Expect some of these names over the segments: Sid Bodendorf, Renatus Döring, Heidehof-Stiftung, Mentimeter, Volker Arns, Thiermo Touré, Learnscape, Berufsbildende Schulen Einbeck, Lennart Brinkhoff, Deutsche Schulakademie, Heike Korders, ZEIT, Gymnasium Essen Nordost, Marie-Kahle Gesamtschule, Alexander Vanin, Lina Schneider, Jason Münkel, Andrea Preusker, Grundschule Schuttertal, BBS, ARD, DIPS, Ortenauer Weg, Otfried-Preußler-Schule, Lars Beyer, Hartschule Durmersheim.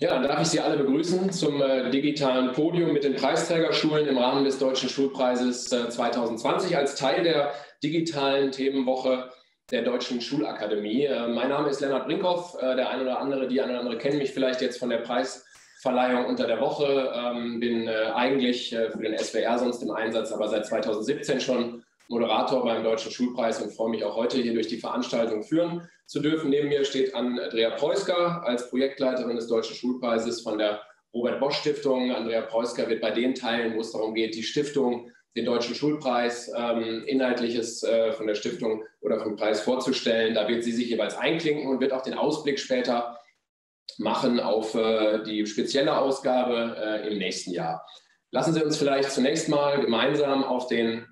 Ja, dann darf ich Sie alle begrüßen zum digitalen Podium mit den Preisträgerschulen im Rahmen des Deutschen Schulpreises 2020 als Teil der digitalen Themenwoche der Deutschen Schulakademie. Mein Name ist Lennart Brinkhoff. Der ein oder andere, die ein oder andere kennen mich vielleicht jetzt von der Preisverleihung unter der Woche. Bin eigentlich für den SWR sonst im Einsatz, aber seit 2017 schon Moderator beim Deutschen Schulpreis und freue mich auch heute hier durch die Veranstaltung führen zu dürfen. Neben mir steht Andrea Preusker als Projektleiterin des Deutschen Schulpreises von der Robert-Bosch-Stiftung. Andrea Preusker wird bei den Teilen, wo es darum geht, die Stiftung, den Deutschen Schulpreis, Inhaltliches von der Stiftung oder vom Preis vorzustellen. Da wird sie sich jeweils einklinken und wird auch den Ausblick später machen auf die spezielle Ausgabe im nächsten Jahr. Lassen Sie uns vielleicht zunächst mal gemeinsam auf den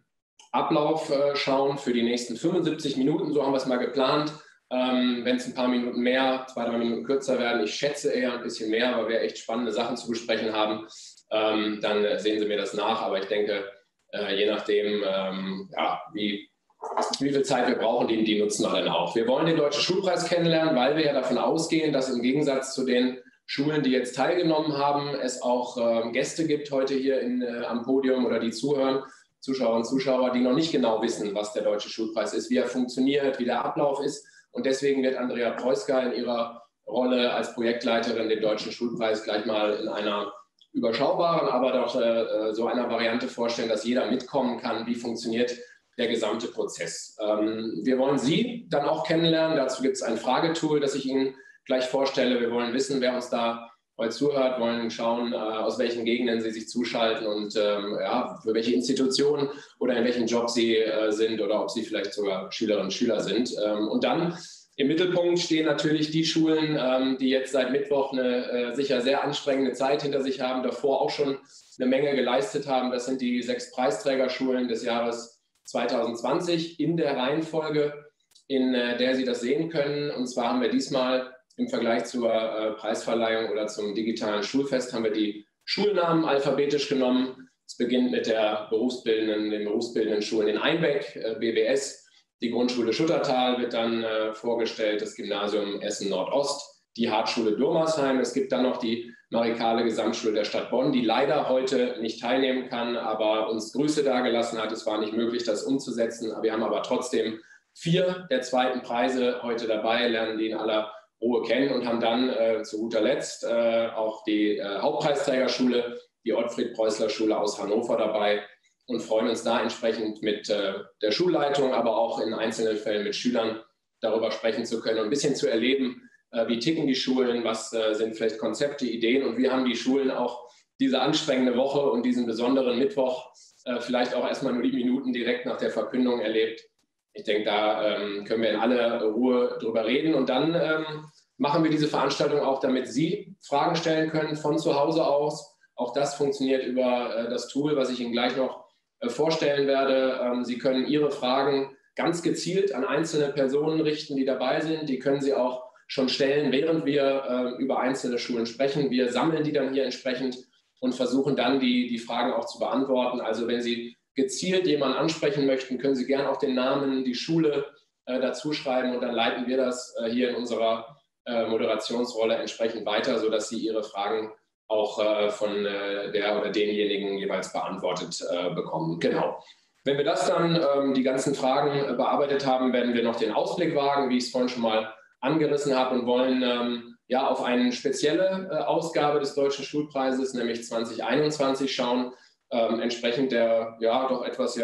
Ablauf schauen für die nächsten 75 Minuten, so haben wir es mal geplant. Wenn es ein paar Minuten mehr, 2, 3 Minuten kürzer werden, ich schätze eher ein bisschen mehr, weil wir echt spannende Sachen zu besprechen haben, dann sehen Sie mir das nach. Aber ich denke, je nachdem, ja, wie viel Zeit wir brauchen, die nutzen wir dann auch. Wir wollen den Deutschen Schulpreis kennenlernen, weil wir ja davon ausgehen, dass im Gegensatz zu den Schulen, die jetzt teilgenommen haben, es auch Gäste gibt heute hier am Podium oder die zuhören. Zuschauerinnen und Zuschauer, die noch nicht genau wissen, was der Deutsche Schulpreis ist, wie er funktioniert, wie der Ablauf ist. Und deswegen wird Andrea Preusker in ihrer Rolle als Projektleiterin den Deutschen Schulpreis gleich mal in einer überschaubaren, aber doch so einer Variante vorstellen, dass jeder mitkommen kann, wie funktioniert der gesamte Prozess. Wir wollen Sie dann auch kennenlernen. Dazu gibt es ein Fragetool, das ich Ihnen gleich vorstelle. Wir wollen wissen, wer uns da zuhört, wollen schauen, aus welchen Gegenden Sie sich zuschalten und ja, für welche Institutionen oder in welchem Job Sie sind oder ob Sie vielleicht sogar Schülerinnen und Schüler sind. Und dann im Mittelpunkt stehen natürlich die Schulen, die jetzt seit Mittwoch eine sicher sehr anstrengende Zeit hinter sich haben, davor auch schon eine Menge geleistet haben. Das sind die 6 Preisträgerschulen des Jahres 2020 in der Reihenfolge, in der Sie das sehen können. Und zwar haben wir diesmal im Vergleich zur Preisverleihung oder zum digitalen Schulfest haben wir die Schulnamen alphabetisch genommen. Es beginnt mit den berufsbildenden Schulen in Einbeck, BBS. Die Grundschule Schuttertal wird dann vorgestellt, das Gymnasium Essen Nordost, die Hartschule Durmersheim. Es gibt dann noch die Marie-Kahle Gesamtschule der Stadt Bonn, die leider heute nicht teilnehmen kann, aber uns Grüße dargelassen hat. Es war nicht möglich, das umzusetzen. Wir haben aber trotzdem 4 der 2. Preise heute dabei, lernen die in aller Ruhe kennen und haben dann zu guter Letzt auch die Hauptpreisträgerschule, die Otfried-Preußler-Schule aus Hannover dabei und freuen uns da entsprechend mit der Schulleitung, aber auch in einzelnen Fällen mit Schülern darüber sprechen zu können und ein bisschen zu erleben, wie ticken die Schulen, was sind vielleicht Konzepte, Ideen und wie haben die Schulen auch diese anstrengende Woche und diesen besonderen Mittwoch vielleicht auch erstmal nur die Minuten direkt nach der Verkündung erlebt. Ich denke, da können wir in aller Ruhe drüber reden. Und dann machen wir diese Veranstaltung auch, damit Sie Fragen stellen können von zu Hause aus. Auch das funktioniert über das Tool, was ich Ihnen gleich noch vorstellen werde. Sie können Ihre Fragen ganz gezielt an einzelne Personen richten, die dabei sind. Die können Sie auch schon stellen, während wir über einzelne Schulen sprechen. Wir sammeln die dann hier entsprechend und versuchen dann, die Fragen auch zu beantworten. Also wenn Sie gezielt jemanden ansprechen möchten, können Sie gerne auch den Namen, die Schule dazu schreiben und dann leiten wir das hier in unserer Moderationsrolle entsprechend weiter, sodass Sie Ihre Fragen auch von der oder denjenigen jeweils beantwortet bekommen. Genau. Wenn wir das dann, die ganzen Fragen bearbeitet haben, werden wir noch den Ausblick wagen, wie ich es vorhin schon mal angerissen habe und wollen ja auf eine spezielle Ausgabe des Deutschen Schulpreises, nämlich 2021, schauen. Entsprechend der ja doch etwas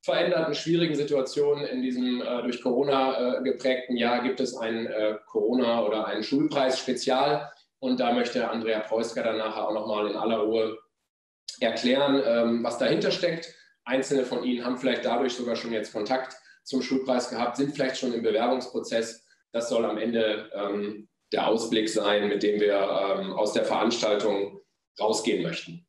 veränderten, schwierigen Situation in diesem durch Corona geprägten Jahr gibt es einen Corona- oder einen Schulpreis-Spezial. Und da möchte Andrea Preusker dann nachher auch nochmal in aller Ruhe erklären, was dahinter steckt. Einzelne von Ihnen haben vielleicht dadurch sogar schon jetzt Kontakt zum Schulpreis gehabt, sind vielleicht schon im Bewerbungsprozess. Das soll am Ende der Ausblick sein, mit dem wir aus der Veranstaltung rausgehen möchten.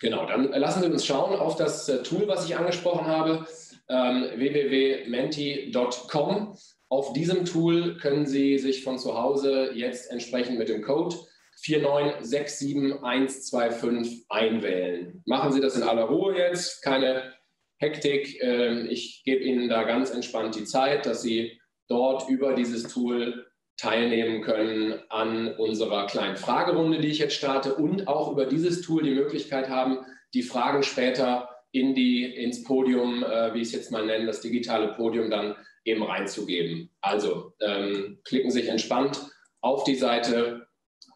Genau, dann lassen Sie uns schauen auf das Tool, was ich angesprochen habe, www.menti.com. Auf diesem Tool können Sie sich von zu Hause jetzt entsprechend mit dem Code 4967125 einwählen. Machen Sie das in aller Ruhe jetzt, keine Hektik. Ich gebe Ihnen da ganz entspannt die Zeit, dass Sie dort über dieses Tool teilnehmen können an unserer kleinen Fragerunde, die ich jetzt starte, und auch über dieses Tool die Möglichkeit haben, die Fragen später ins Podium, wie ich es jetzt mal nenne, das digitale Podium dann eben reinzugeben. Also klicken sich entspannt auf die Seite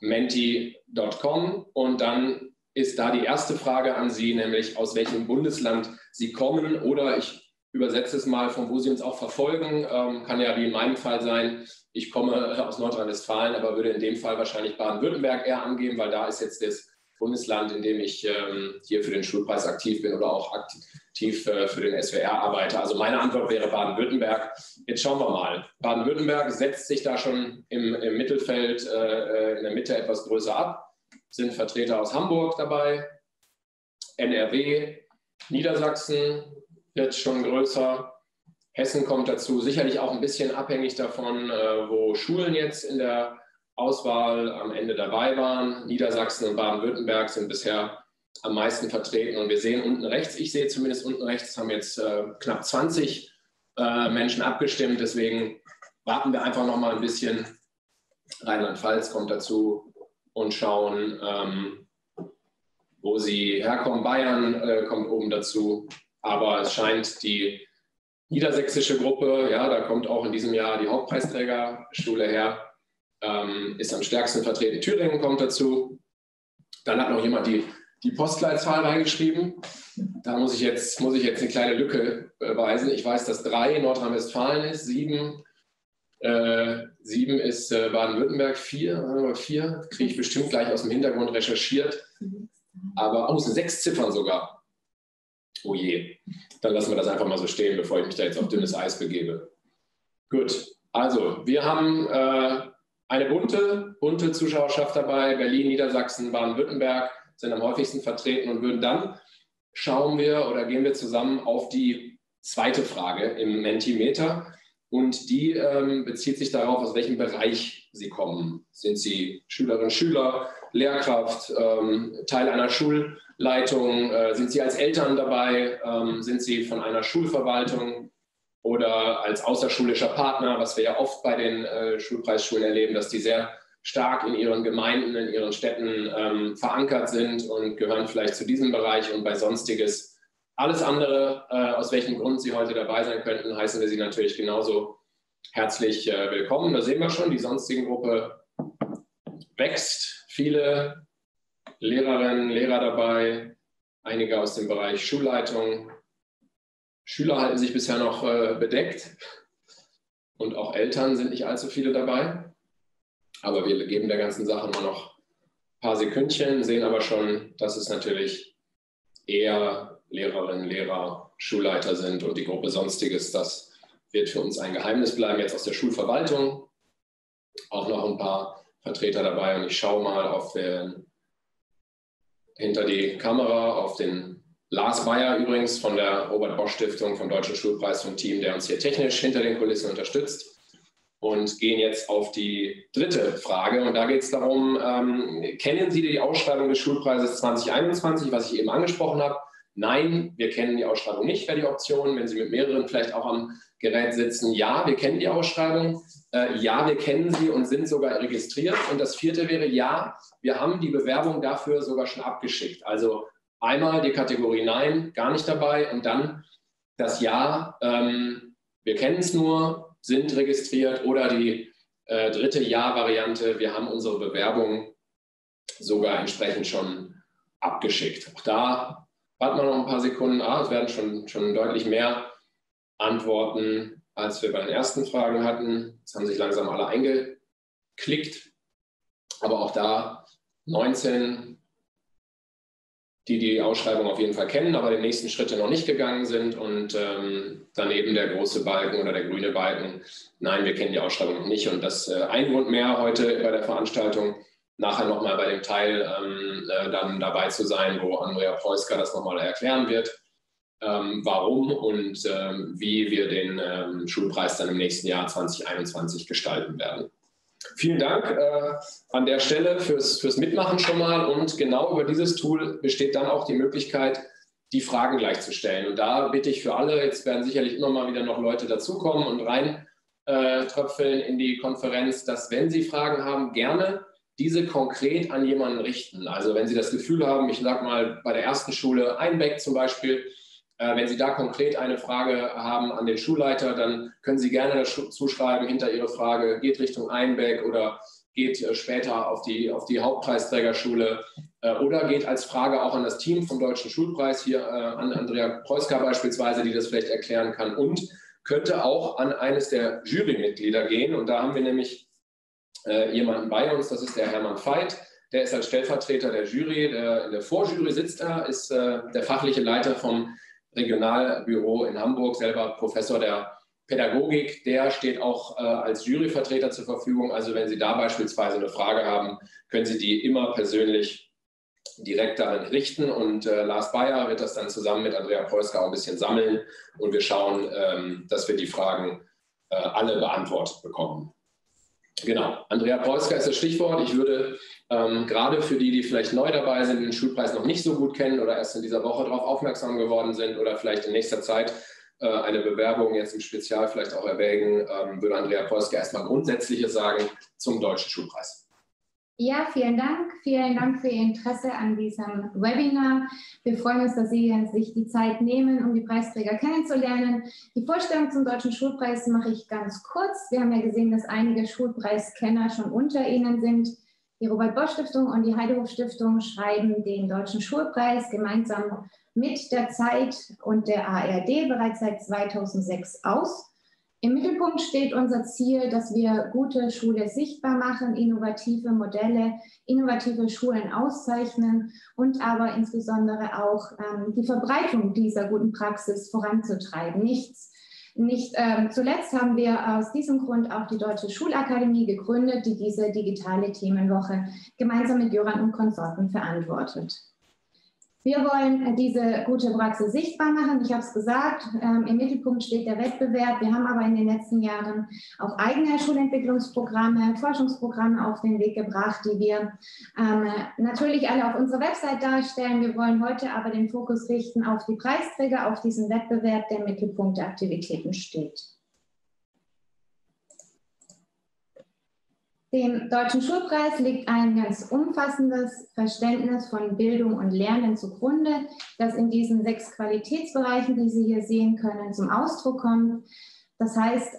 menti.com und dann ist da die erste Frage an Sie, nämlich aus welchem Bundesland Sie kommen, oder ich übersetze es mal, von wo Sie uns auch verfolgen, kann ja wie in meinem Fall sein, ich komme aus Nordrhein-Westfalen, aber würde in dem Fall wahrscheinlich Baden-Württemberg eher angeben, weil da ist jetzt das Bundesland, in dem ich hier für den Schulpreis aktiv bin oder auch aktiv für den SWR arbeite. Also meine Antwort wäre Baden-Württemberg. Jetzt schauen wir mal. Baden-Württemberg setzt sich da schon im Mittelfeld, in der Mitte etwas größer ab. Sind Vertreter aus Hamburg dabei, NRW, Niedersachsen wird schon größer, Hessen kommt dazu, sicherlich auch ein bisschen abhängig davon, wo Schulen jetzt in der Auswahl am Ende dabei waren. Niedersachsen und Baden-Württemberg sind bisher am meisten vertreten und wir sehen unten rechts, ich sehe zumindest unten rechts, haben jetzt knapp 20 Menschen abgestimmt, deswegen warten wir einfach noch mal ein bisschen. Rheinland-Pfalz kommt dazu. Und schauen, wo sie herkommen. Bayern kommt oben dazu, aber es scheint die niedersächsische Gruppe, ja, da kommt auch in diesem Jahr die Hauptpreisträgerschule her, ist am stärksten vertreten. Thüringen kommt dazu. Dann hat noch jemand die Postleitzahl reingeschrieben. Da muss ich jetzt eine kleine Lücke beweisen. Ich weiß, dass 3 Nordrhein-Westfalen ist, 7 ist Baden-Württemberg, 4 kriege ich bestimmt gleich aus dem Hintergrund recherchiert, aber es sind 6 Ziffern sogar. Oh je, dann lassen wir das einfach mal so stehen, bevor ich mich da jetzt auf dünnes Eis begebe. Gut, also wir haben eine bunte Zuschauerschaft dabei, Berlin, Niedersachsen, Baden-Württemberg sind am häufigsten vertreten und würden dann, gehen wir zusammen auf die zweite Frage im Mentimeter. Und die bezieht sich darauf, aus welchem Bereich Sie kommen. Sind Sie Schülerinnen, Schüler, Lehrkraft, Teil einer Schulleitung? Sind Sie als Eltern dabei? Sind Sie von einer Schulverwaltung oder als außerschulischer Partner, was wir ja oft bei den Schulpreisschulen erleben, dass die sehr stark in ihren Gemeinden, in ihren Städten verankert sind und gehören vielleicht zu diesem Bereich und bei Sonstiges. Alles andere, aus welchem Grund Sie heute dabei sein könnten, heißen wir Sie natürlich genauso herzlich willkommen. Da sehen wir schon, die sonstigen Gruppe wächst. Viele Lehrerinnen, Lehrer dabei, einige aus dem Bereich Schulleitung. Schüler halten sich bisher noch bedeckt und auch Eltern sind nicht allzu viele dabei. Aber wir geben der ganzen Sache mal noch ein paar Sekündchen, sehen aber schon, dass es natürlich eher Lehrerinnen, Lehrer, Schulleiter sind und die Gruppe Sonstiges, das wird für uns ein Geheimnis bleiben. Jetzt aus der Schulverwaltung auch noch ein paar Vertreter dabei und ich schaue mal hinter die Kamera auf den Lars Beyer übrigens von der Robert-Bosch-Stiftung, vom Deutschen Schulpreis, vom Team, der uns hier technisch hinter den Kulissen unterstützt, und gehen jetzt auf die dritte Frage und da geht es darum, kennen Sie die Ausschreibung des Schulpreises 2021, was ich eben angesprochen habe? Nein, wir kennen die Ausschreibung nicht, wäre die Option, wenn Sie mit mehreren vielleicht auch am Gerät sitzen. Ja, wir kennen die Ausschreibung. Ja, wir kennen sie und sind sogar registriert. Und das vierte wäre, ja, wir haben die Bewerbung dafür sogar schon abgeschickt. Also einmal die Kategorie Nein, gar nicht dabei. Und dann das Ja, wir kennen es nur, sind registriert. Oder die dritte Ja-Variante, wir haben unsere Bewerbung sogar entsprechend schon abgeschickt. Auch da warten wir noch ein paar Sekunden. Es werden schon deutlich mehr Antworten, als wir bei den ersten Fragen hatten. Jetzt haben sich langsam alle eingeklickt. Aber auch da 19, die Ausschreibung auf jeden Fall kennen, aber die nächsten Schritte noch nicht gegangen sind. Und daneben der große Balken oder der grüne Balken. Nein, wir kennen die Ausschreibung noch nicht. Und das ein Grund mehr heute bei der Veranstaltung, nachher nochmal bei dem Teil dann dabei zu sein, wo Andrea Preusker das nochmal erklären wird, warum und wie wir den Schulpreis dann im nächsten Jahr 2021 gestalten werden. Vielen Dank an der Stelle fürs Mitmachen schon mal, und genau über dieses Tool besteht dann auch die Möglichkeit, die Fragen gleich zu stellen. Und da bitte ich für alle, jetzt werden sicherlich immer mal wieder noch Leute dazukommen und rein Tröpfeln in die Konferenz, dass, wenn Sie Fragen haben, gerne diese konkret an jemanden richten. Also wenn Sie das Gefühl haben, ich sage mal bei der ersten Schule Einbeck zum Beispiel, wenn Sie da konkret eine Frage haben an den Schulleiter, dann können Sie gerne dazu schreiben, hinter Ihre Frage geht Richtung Einbeck oder geht später auf die Hauptpreisträgerschule oder geht als Frage auch an das Team vom Deutschen Schulpreis, hier an Andrea Preusker beispielsweise, die das vielleicht erklären kann, und könnte auch an eines der Jurymitglieder gehen. Und da haben wir nämlich jemanden bei uns, das ist der Hermann Veith. Der ist als Stellvertreter der Jury, der in der Vorjury sitzt da, ist der fachliche Leiter vom Regionalbüro in Hamburg, selber Professor der Pädagogik, der steht auch als Juryvertreter zur Verfügung. Also wenn Sie da beispielsweise eine Frage haben, können Sie die immer persönlich direkt daran richten. Und Lars Beyer wird das dann zusammen mit Andrea Preusker auch ein bisschen sammeln. Und wir schauen, dass wir die Fragen alle beantwortet bekommen. Genau, Andrea Preusker ist das Stichwort. Ich würde gerade für die, die vielleicht neu dabei sind, den Schulpreis noch nicht so gut kennen oder erst in dieser Woche darauf aufmerksam geworden sind oder vielleicht in nächster Zeit eine Bewerbung jetzt im Spezial vielleicht auch erwägen, würde Andrea Preusker erstmal Grundsätzliches sagen zum Deutschen Schulpreis. Ja, vielen Dank. Vielen Dank für Ihr Interesse an diesem Webinar. Wir freuen uns, dass Sie sich die Zeit nehmen, um die Preisträger kennenzulernen. Die Vorstellung zum Deutschen Schulpreis mache ich ganz kurz. Wir haben ja gesehen, dass einige Schulpreiskenner schon unter Ihnen sind. Die Robert-Bosch-Stiftung und die Heidehof-Stiftung schreiben den Deutschen Schulpreis gemeinsam mit der ZEIT und der ARD bereits seit 2006 aus. Im Mittelpunkt steht unser Ziel, dass wir gute Schule sichtbar machen, innovative Modelle, innovative Schulen auszeichnen und aber insbesondere auch die Verbreitung dieser guten Praxis voranzutreiben. Zuletzt haben wir aus diesem Grund auch die Deutsche Schulakademie gegründet, die diese digitale Themenwoche gemeinsam mit Jöran und Konsorten verantwortet. Wir wollen diese gute Praxis sichtbar machen. Ich habe es gesagt, im Mittelpunkt steht der Wettbewerb. Wir haben aber in den letzten Jahren auch eigene Schulentwicklungsprogramme, Forschungsprogramme auf den Weg gebracht, die wir natürlich alle auf unserer Website darstellen. Wir wollen heute aber den Fokus richten auf die Preisträger, auf diesen Wettbewerb, der im Mittelpunkt der Aktivitäten steht. Dem Deutschen Schulpreis liegt ein ganz umfassendes Verständnis von Bildung und Lernen zugrunde, das in diesen 6 Qualitätsbereichen, die Sie hier sehen können, zum Ausdruck kommt. Das heißt,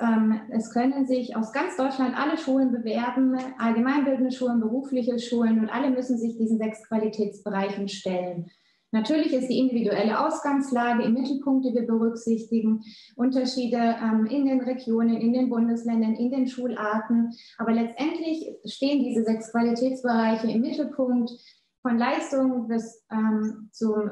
es können sich aus ganz Deutschland alle Schulen bewerben, allgemeinbildende Schulen, berufliche Schulen, und alle müssen sich diesen 6 Qualitätsbereichen stellen. Natürlich ist die individuelle Ausgangslage im Mittelpunkt, die wir berücksichtigen, Unterschiede in den Regionen, in den Bundesländern, in den Schularten. Aber letztendlich stehen diese 6 Qualitätsbereiche im Mittelpunkt, von Leistungen bis zum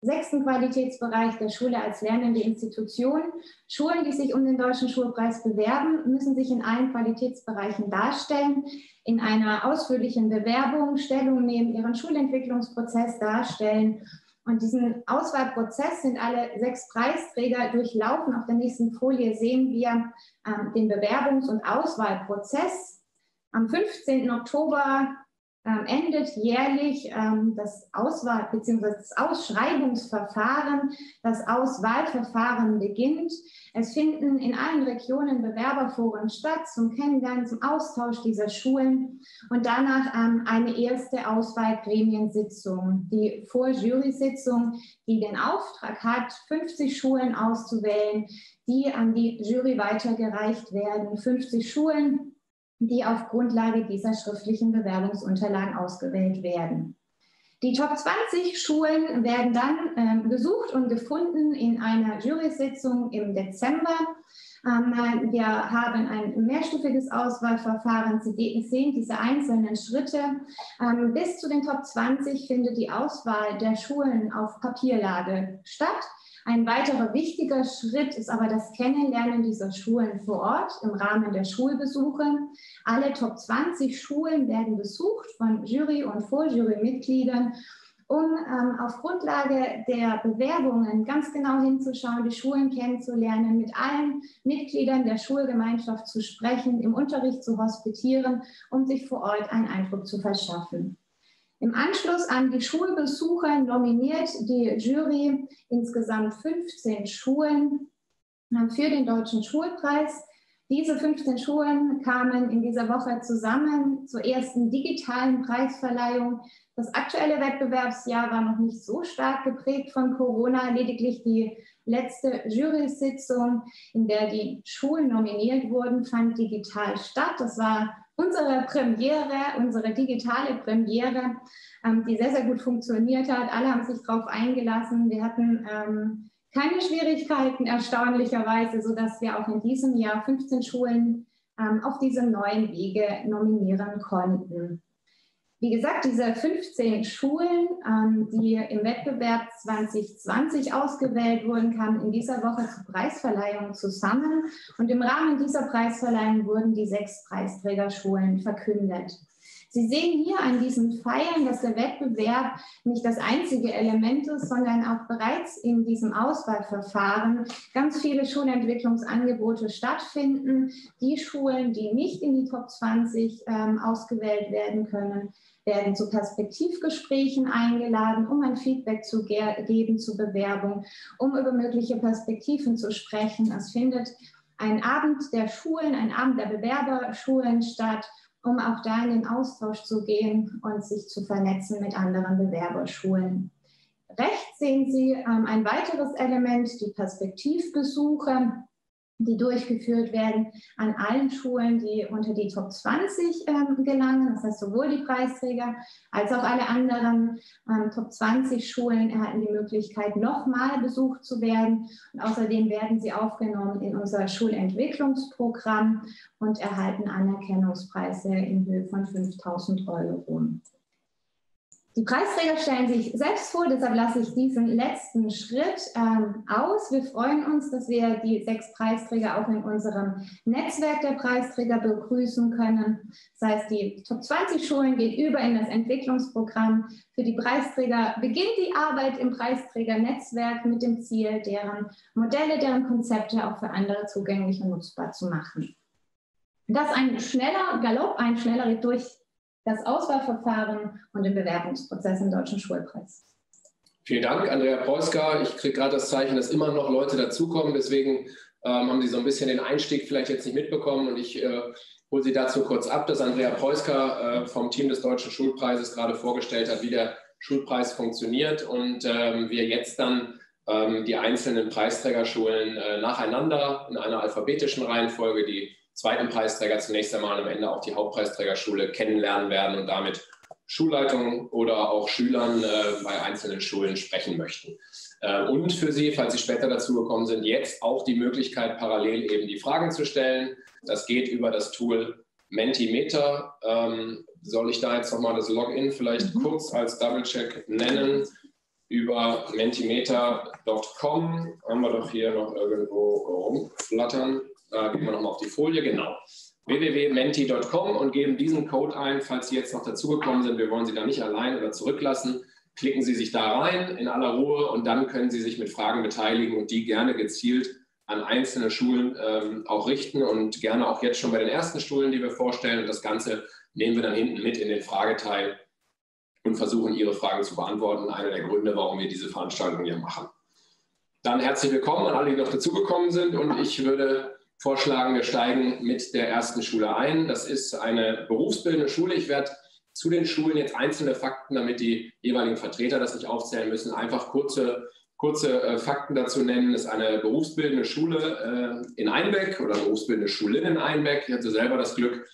6. Qualitätsbereich der Schule als lernende Institution. Schulen, die sich um den Deutschen Schulpreis bewerben, müssen sich in allen Qualitätsbereichen darstellen, in einer ausführlichen Bewerbung Stellung nehmen, ihren Schulentwicklungsprozess darstellen. Und diesen Auswahlprozess sind alle 6 Preisträger durchlaufen. Auf der nächsten Folie sehen wir den Bewerbungs- und Auswahlprozess. Am 15. Oktober endet jährlich das Auswahl- bzw. das Ausschreibungsverfahren, das Auswahlverfahren beginnt. Es finden in allen Regionen Bewerberforen statt zum Kennenlernen, zum Austausch dieser Schulen und danach eine erste Auswahlgremiensitzung, die Vorjury-Sitzung, die den Auftrag hat, 50 Schulen auszuwählen, die an die Jury weitergereicht werden, 50 Schulen, die auf Grundlage dieser schriftlichen Bewerbungsunterlagen ausgewählt werden. Die Top 20 Schulen werden dann gesucht und gefunden in einer Jury-Sitzung im Dezember. Wir haben ein mehrstufiges Auswahlverfahren. Sie sehen diese einzelnen Schritte. Bis zu den Top 20 findet die Auswahl der Schulen auf Papierlage statt. Ein weiterer wichtiger Schritt ist aber das Kennenlernen dieser Schulen vor Ort im Rahmen der Schulbesuche. Alle Top 20 Schulen werden besucht von Jury- und Vorjury-Mitgliedern, um auf Grundlage der Bewerbungen ganz genau hinzuschauen, die Schulen kennenzulernen, mit allen Mitgliedern der Schulgemeinschaft zu sprechen, im Unterricht zu hospitieren, um sich vor Ort einen Eindruck zu verschaffen. Im Anschluss an die Schulbesucher nominiert die Jury insgesamt 15 Schulen für den Deutschen Schulpreis. Diese 15 Schulen kamen in dieser Woche zusammen zur ersten digitalen Preisverleihung. Das aktuelle Wettbewerbsjahr war noch nicht so stark geprägt von Corona. Lediglich die letzte Jury-Sitzung, in der die Schulen nominiert wurden, fand digital statt. Das war unsere Premiere, unsere digitale Premiere, die sehr, sehr gut funktioniert hat. Alle haben sich darauf eingelassen. Wir hatten keine Schwierigkeiten, erstaunlicherweise, sodass wir auch in diesem Jahr 15 Schulen auf diesem neuen Wege nominieren konnten. Wie gesagt, diese 15 Schulen, die im Wettbewerb 2020 ausgewählt wurden, kamen in dieser Woche zur Preisverleihung zusammen. Und im Rahmen dieser Preisverleihung wurden die 6 Preisträgerschulen verkündet. Sie sehen hier an diesen Pfeilen, dass der Wettbewerb nicht das einzige Element ist, sondern auch bereits in diesem Auswahlverfahren ganz viele Schulentwicklungsangebote stattfinden. Die Schulen, die nicht in die Top 20 ausgewählt werden können, werden zu Perspektivgesprächen eingeladen, um ein Feedback zu geben zur Bewerbung, um über mögliche Perspektiven zu sprechen. Es findet ein Abend der Schulen, ein Abend der Bewerberschulen statt, um auch da in den Austausch zu gehen und sich zu vernetzen mit anderen Bewerberschulen. Rechts sehen Sie ein weiteres Element, die Perspektivbesuche, die durchgeführt werden an allen Schulen, die unter die Top 20 gelangen. Das heißt, sowohl die Preisträger als auch alle anderen Top 20 Schulen erhalten die Möglichkeit, nochmal besucht zu werden. Und außerdem werden sie aufgenommen in unser Schulentwicklungsprogramm und erhalten Anerkennungspreise in Höhe von 5.000 €. Die Preisträger stellen sich selbst vor, deshalb lasse ich diesen letzten Schritt aus. Wir freuen uns, dass wir die 6 Preisträger auch in unserem Netzwerk der Preisträger begrüßen können. Das heißt, die Top 20 Schulen gehen über in das Entwicklungsprogramm. Für die Preisträger beginnt die Arbeit im Preisträgernetzwerk mit dem Ziel, deren Modelle, deren Konzepte auch für andere zugänglich und nutzbar zu machen. Das ist ein schneller Galopp, ein schneller Durchgang. Das Auswahlverfahren und den Bewerbungsprozess im Deutschen Schulpreis. Vielen Dank, Andrea Preusker. Ich kriege gerade das Zeichen, dass immer noch Leute dazukommen. Deswegen haben Sie so ein bisschen den Einstieg vielleicht jetzt nicht mitbekommen. Und ich hole Sie dazu kurz ab, dass Andrea Preusker vom Team des Deutschen Schulpreises gerade vorgestellt hat, wie der Schulpreis funktioniert. Und wir jetzt dann die einzelnen Preisträgerschulen nacheinander in einer alphabetischen Reihenfolge, die zweiten Preisträger zunächst einmal und am Ende auch die Hauptpreisträgerschule kennenlernen werden und damit Schulleitungen oder auch Schülern bei einzelnen Schulen sprechen möchten. Und für Sie, falls Sie später dazu gekommen sind, jetzt auch die Möglichkeit, parallel eben die Fragen zu stellen. Das geht über das Tool Mentimeter. Soll ich da jetzt nochmal das Login vielleicht kurz als Double-Check nennen? Über mentimeter.com haben wir doch hier noch irgendwo rumflattern. Da gehen wir nochmal auf die Folie, genau. www.menti.com und geben diesen Code ein, falls Sie jetzt noch dazugekommen sind. Wir wollen Sie da nicht allein oder zurücklassen. Klicken Sie sich da rein in aller Ruhe und dann können Sie sich mit Fragen beteiligen und die gerne gezielt an einzelne Schulen auch richten und gerne auch jetzt schon bei den ersten Schulen, die wir vorstellen. Und das Ganze nehmen wir dann hinten mit in den Frageteil und versuchen, Ihre Fragen zu beantworten. Einer der Gründe, warum wir diese Veranstaltung hier machen. Dann herzlich willkommen an alle, die noch dazugekommen sind und ich würde vorschlagen, wir steigen mit der ersten Schule ein. Das ist eine berufsbildende Schule. Ich werde zu den Schulen jetzt einzelne Fakten, damit die jeweiligen Vertreter das nicht aufzählen müssen, einfach kurze Fakten dazu nennen. Das ist eine berufsbildende Schule in Einbeck oder berufsbildende Schulin in Einbeck. Ich hatte selber das Glück,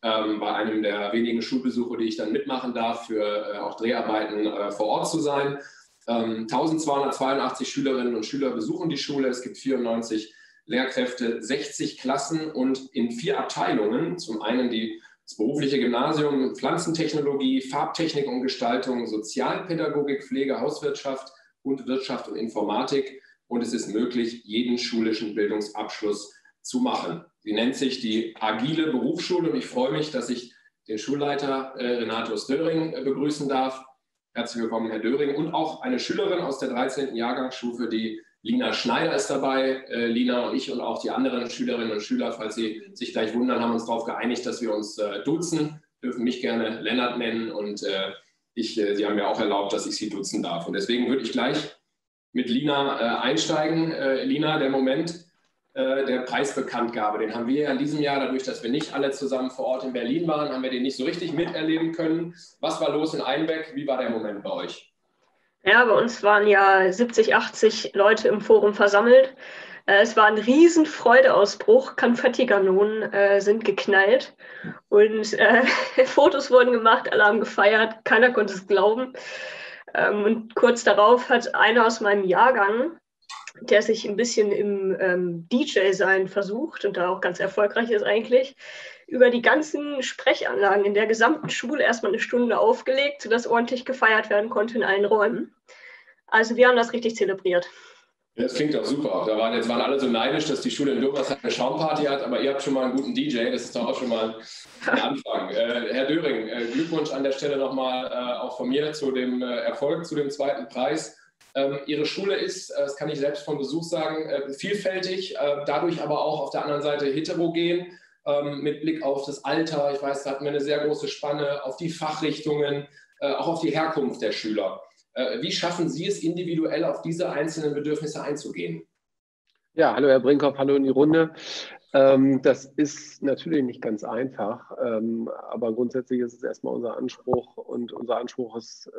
bei einem der wenigen Schulbesuche, die ich dann mitmachen darf, für auch Dreharbeiten vor Ort zu sein. 1282 Schülerinnen und Schüler besuchen die Schule. Es gibt 94 Lehrkräfte, 60 Klassen und in 4 Abteilungen, zum einen das berufliche Gymnasium, Pflanzentechnologie, Farbtechnik und Gestaltung, Sozialpädagogik, Pflege, Hauswirtschaft und Wirtschaft und Informatik. Und es ist möglich, jeden schulischen Bildungsabschluss zu machen. Sie nennt sich die Agile Berufsschule und ich freue mich, dass ich den Schulleiter Renatus Döring begrüßen darf. Herzlich willkommen, Herr Döring. Und auch eine Schülerin aus der 13. Jahrgangsstufe, die Lina Schneider ist dabei. Lina und ich und auch die anderen Schülerinnen und Schüler, falls Sie sich gleich wundern, haben uns darauf geeinigt, dass wir uns duzen. Dürfen mich gerne Lennart nennen und Sie haben mir auch erlaubt, dass ich Sie duzen darf. Und deswegen würde ich gleich mit Lina einsteigen. Lina, der Moment, der Preisbekanntgabe. Den haben wir ja in diesem Jahr, dadurch, dass wir nicht alle zusammen vor Ort in Berlin waren, haben wir den nicht so richtig miterleben können. Was war los in Einbeck? Wie war der Moment bei euch? Ja, bei uns waren ja 70, 80 Leute im Forum versammelt. Es war ein riesen Freudeausbruch, Konfettikanonen sind geknallt und Fotos wurden gemacht, alle haben gefeiert, keiner konnte es glauben. Und kurz darauf hat einer aus meinem Jahrgang, der sich ein bisschen im DJ-Sein versucht und da auch ganz erfolgreich ist eigentlich, über die ganzen Sprechanlagen in der gesamten Schule erstmal eine Stunde aufgelegt, sodass ordentlich gefeiert werden konnte in allen Räumen. Also wir haben das richtig zelebriert. Das klingt doch super. Da waren alle so neidisch, dass die Schule in Durmersheim eine Schaumparty hat, aber ihr habt schon mal einen guten DJ, das ist doch auch schon mal ein Anfang. Herr Döring, Glückwunsch an der Stelle nochmal auch von mir zu dem Erfolg, zu dem zweiten Preis. Ihre Schule ist, das kann ich selbst von Besuch sagen, vielfältig, dadurch aber auch auf der anderen Seite heterogen, mit Blick auf das Alter. Ich weiß, da hatten wir eine sehr große Spanne, auf die Fachrichtungen, auch auf die Herkunft der Schüler. Wie schaffen Sie es, individuell auf diese einzelnen Bedürfnisse einzugehen? Ja, hallo Herr Brinkhoff, hallo in die Runde. Das ist natürlich nicht ganz einfach, aber grundsätzlich ist es erstmal unser Anspruch und unser Anspruch ist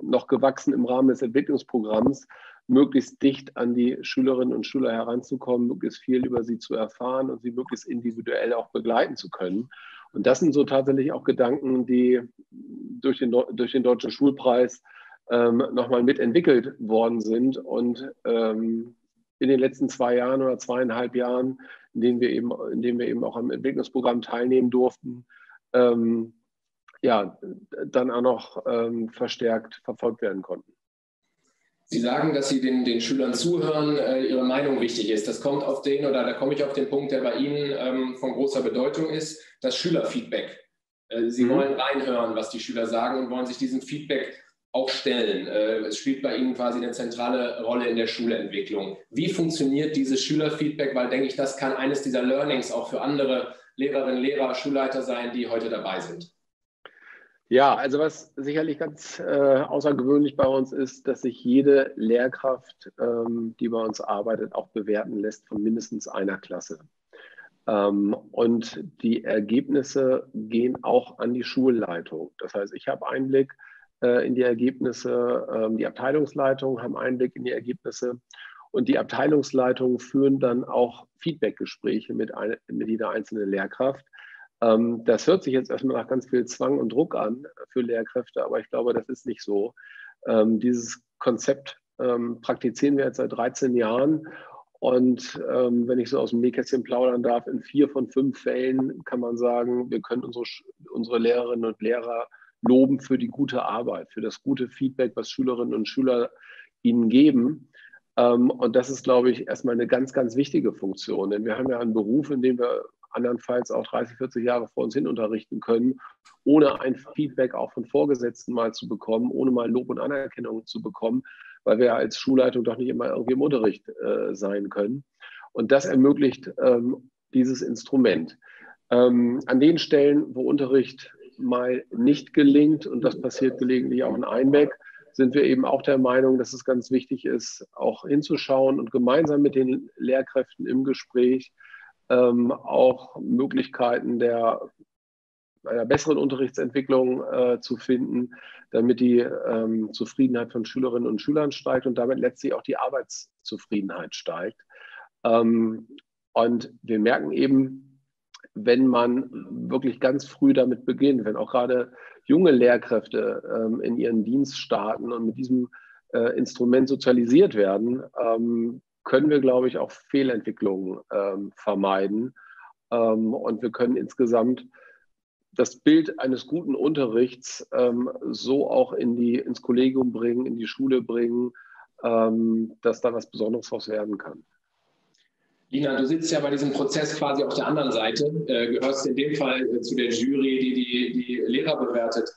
noch gewachsen im Rahmen des Entwicklungsprogramms, möglichst dicht an die Schülerinnen und Schüler heranzukommen, möglichst viel über sie zu erfahren und sie möglichst individuell auch begleiten zu können. Und das sind so tatsächlich auch Gedanken, die durch den Deutschen Schulpreis nochmal mitentwickelt worden sind und in den letzten 2 Jahren oder 2,5 Jahren, in denen wir eben auch am Entwicklungsprogramm teilnehmen durften, dann auch noch verstärkt verfolgt werden konnten. Sie sagen, dass Sie den Schülern zuhören, Ihre Meinung wichtig ist. Das kommt auf den, oder da komme ich auf den Punkt, der bei Ihnen von großer Bedeutung ist, das Schülerfeedback. Sie wollen reinhören, was die Schüler sagen und wollen sich diesem Feedback auch stellen. Es spielt bei Ihnen quasi eine zentrale Rolle in der Schulentwicklung. Wie funktioniert dieses Schülerfeedback? Weil, denke ich, das kann eines dieser Learnings auch für andere Lehrerinnen, Lehrer, Schulleiter sein, die heute dabei sind. Ja, also was sicherlich ganz außergewöhnlich bei uns ist, dass sich jede Lehrkraft, die bei uns arbeitet, auch bewerten lässt von mindestens einer Klasse. Und die Ergebnisse gehen auch an die Schulleitung. Das heißt, ich habe Einblick in die Ergebnisse, die Abteilungsleitungen haben Einblick in die Ergebnisse und die Abteilungsleitungen führen dann auch Feedbackgespräche mit jeder einzelnen Lehrkraft. Das hört sich jetzt erstmal nach ganz viel Zwang und Druck an für Lehrkräfte, aber ich glaube, das ist nicht so. Dieses Konzept praktizieren wir jetzt seit 13 Jahren und wenn ich so aus dem Nähkästchen plaudern darf, in 4 von 5 Fällen kann man sagen, wir können unsere Lehrerinnen und Lehrer loben für die gute Arbeit, für das gute Feedback, was Schülerinnen und Schüler ihnen geben. Und das ist, glaube ich, erstmal eine ganz, ganz wichtige Funktion, denn wir haben ja einen Beruf, in dem wir andernfalls auch 30, 40 Jahre vor uns hin unterrichten können, ohne ein Feedback auch von Vorgesetzten mal zu bekommen, ohne mal Lob und Anerkennung zu bekommen, weil wir als Schulleitung doch nicht immer irgendwie im Unterricht sein können. Und das ermöglicht dieses Instrument. An den Stellen, wo Unterricht mal nicht gelingt, und das passiert gelegentlich auch in Einbeck, sind wir eben auch der Meinung, dass es ganz wichtig ist, auch hinzuschauen und gemeinsam mit den Lehrkräften im Gespräch auch Möglichkeiten einer besseren Unterrichtsentwicklung zu finden, damit die Zufriedenheit von Schülerinnen und Schülern steigt und damit letztlich auch die Arbeitszufriedenheit steigt. Und wir merken eben, wenn man wirklich ganz früh damit beginnt, wenn auch gerade junge Lehrkräfte in ihren Dienst starten und mit diesem Instrument sozialisiert werden, können wir, glaube ich, auch Fehlentwicklungen vermeiden. Und wir können insgesamt das Bild eines guten Unterrichts so auch ins Kollegium bringen, in die Schule bringen, dass da was Besonderes draus werden kann. Lina, du sitzt ja bei diesem Prozess quasi auf der anderen Seite, gehörst in dem Fall zu der Jury, die Lehrer bewertet.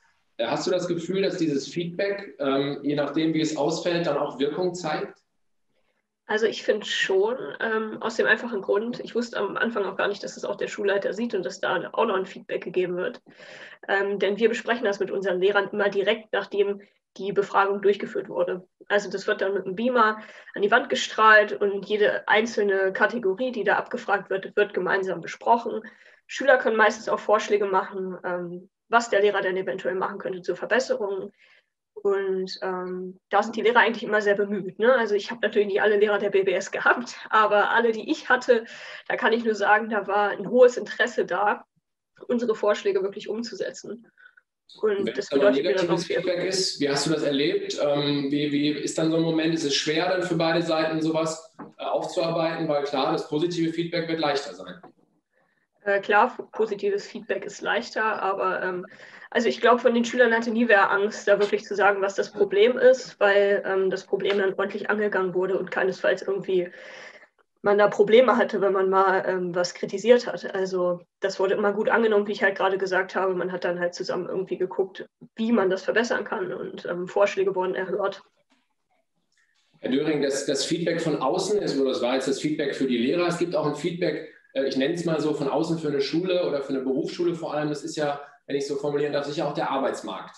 Hast du das Gefühl, dass dieses Feedback, je nachdem, wie es ausfällt, dann auch Wirkung zeigt? Also ich finde schon, aus dem einfachen Grund, ich wusste am Anfang auch gar nicht, dass das auch der Schulleiter sieht und dass da auch noch ein Feedback gegeben wird. Denn wir besprechen das mit unseren Lehrern immer direkt, nachdem die Befragung durchgeführt wurde. Also das wird dann mit einem Beamer an die Wand gestrahlt und jede einzelne Kategorie, die da abgefragt wird, wird gemeinsam besprochen. Schüler können meistens auch Vorschläge machen, was der Lehrer dann eventuell machen könnte zur Verbesserung. Und da sind die Lehrer eigentlich immer sehr bemüht, ne? Also ich habe natürlich nicht alle Lehrer der BBS gehabt, aber alle, die ich hatte, da kann ich nur sagen, da war ein hohes Interesse da, unsere Vorschläge wirklich umzusetzen. Und wenn das bedeutet mir dann auch viel. Wie hast du das erlebt? Wie ist dann so ein Moment? Ist es schwer dann für beide Seiten sowas aufzuarbeiten? Weil klar, das positive Feedback wird leichter sein. Klar, positives Feedback ist leichter, aber also ich glaube, von den Schülern hatte nie wer Angst, da wirklich zu sagen, was das Problem ist, weil das Problem dann ordentlich angegangen wurde und keinesfalls irgendwie man da Probleme hatte, wenn man mal was kritisiert hat. Also das wurde immer gut angenommen, wie ich halt gerade gesagt habe. Man hat dann halt zusammen irgendwie geguckt, wie man das verbessern kann, und Vorschläge wurden erhört. Herr Döring, das Feedback von außen, das war jetzt das Feedback für die Lehrer. Es gibt auch ein Feedback, ich nenne es mal so, von außen für eine Schule oder für eine Berufsschule vor allem. Das ist ja, wenn ich so formulieren darf, sicher auch der Arbeitsmarkt.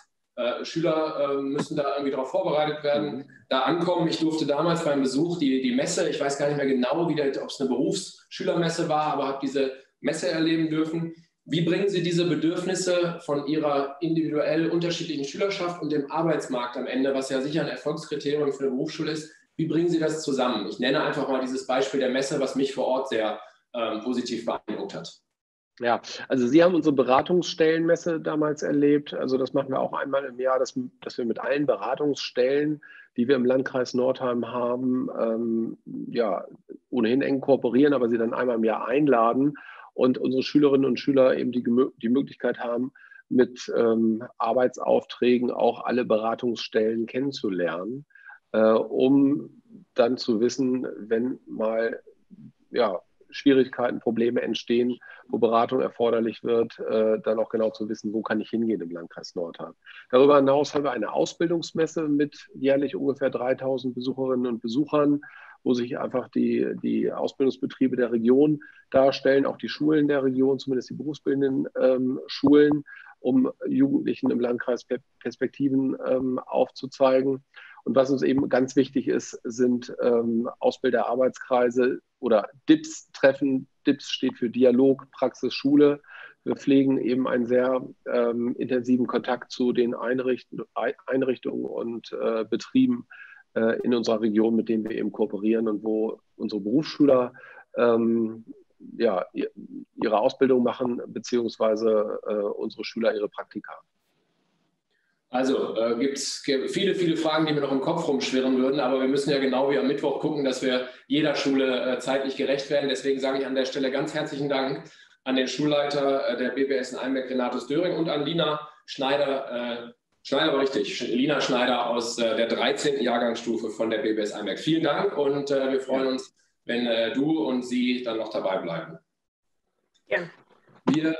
Schüler müssen da irgendwie darauf vorbereitet werden, da ankommen. Ich durfte damals beim Besuch die Messe, ich weiß gar nicht mehr genau, ob es eine Berufsschülermesse war, aber habe diese Messe erleben dürfen. Wie bringen Sie diese Bedürfnisse von Ihrer individuell unterschiedlichen Schülerschaft und dem Arbeitsmarkt am Ende, was ja sicher ein Erfolgskriterium für eine Berufsschule ist, wie bringen Sie das zusammen? Ich nenne einfach mal dieses Beispiel der Messe, was mich vor Ort sehr positiv beeindruckt hat. Ja, also Sie haben unsere Beratungsstellenmesse damals erlebt. Also das machen wir auch einmal im Jahr, dass wir mit allen Beratungsstellen, die wir im Landkreis Nordheim haben, ohnehin eng kooperieren, aber sie dann einmal im Jahr einladen und unsere Schülerinnen und Schüler eben die Möglichkeit haben, mit Arbeitsaufträgen auch alle Beratungsstellen kennenzulernen, um dann zu wissen, wenn mal, ja, Schwierigkeiten, Probleme entstehen, wo Beratung erforderlich wird, dann auch genau zu wissen, wo kann ich hingehen im Landkreis Nordheim. Darüber hinaus haben wir eine Ausbildungsmesse mit jährlich ungefähr 3000 Besucherinnen und Besuchern, wo sich einfach die Ausbildungsbetriebe der Region darstellen, auch die Schulen der Region, zumindest die berufsbildenden Schulen, um Jugendlichen im Landkreis Perspektiven aufzuzeigen. Und was uns eben ganz wichtig ist, sind Ausbilderarbeitskreise oder DIPS-Treffen. DIPS steht für Dialog, Praxis, Schule. Wir pflegen eben einen sehr intensiven Kontakt zu den Einrichtungen und Betrieben in unserer Region, mit denen wir eben kooperieren und wo unsere Berufsschüler ihre Ausbildung machen, beziehungsweise unsere Schüler ihre Praktika. Also gibt es viele, viele Fragen, die mir noch im Kopf rumschwirren würden, aber wir müssen ja genau wie am Mittwoch gucken, dass wir jeder Schule zeitlich gerecht werden. Deswegen sage ich an der Stelle ganz herzlichen Dank an den Schulleiter der BBS in Einbeck, Renatus Döring, und an Lina Schneider, Lina Schneider aus der 13. Jahrgangsstufe von der BBS Einbeck. Vielen Dank, und wir freuen uns, wenn du und sie dann noch dabei bleiben. Ja. Wir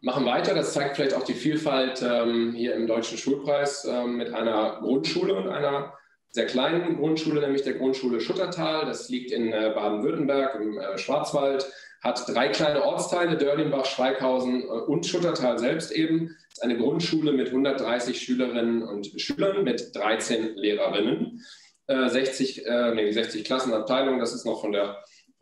machen weiter, das zeigt vielleicht auch die Vielfalt hier im Deutschen Schulpreis mit einer Grundschule und einer sehr kleinen Grundschule, nämlich der Grundschule Schuttertal. Das liegt in Baden-Württemberg im Schwarzwald, hat 3 kleine Ortsteile, Dörlinbach, Schweighausen und Schuttertal selbst eben. Das ist eine Grundschule mit 130 Schülerinnen und Schülern, mit 13 Lehrerinnen, 60 Klassenabteilungen, das ist noch von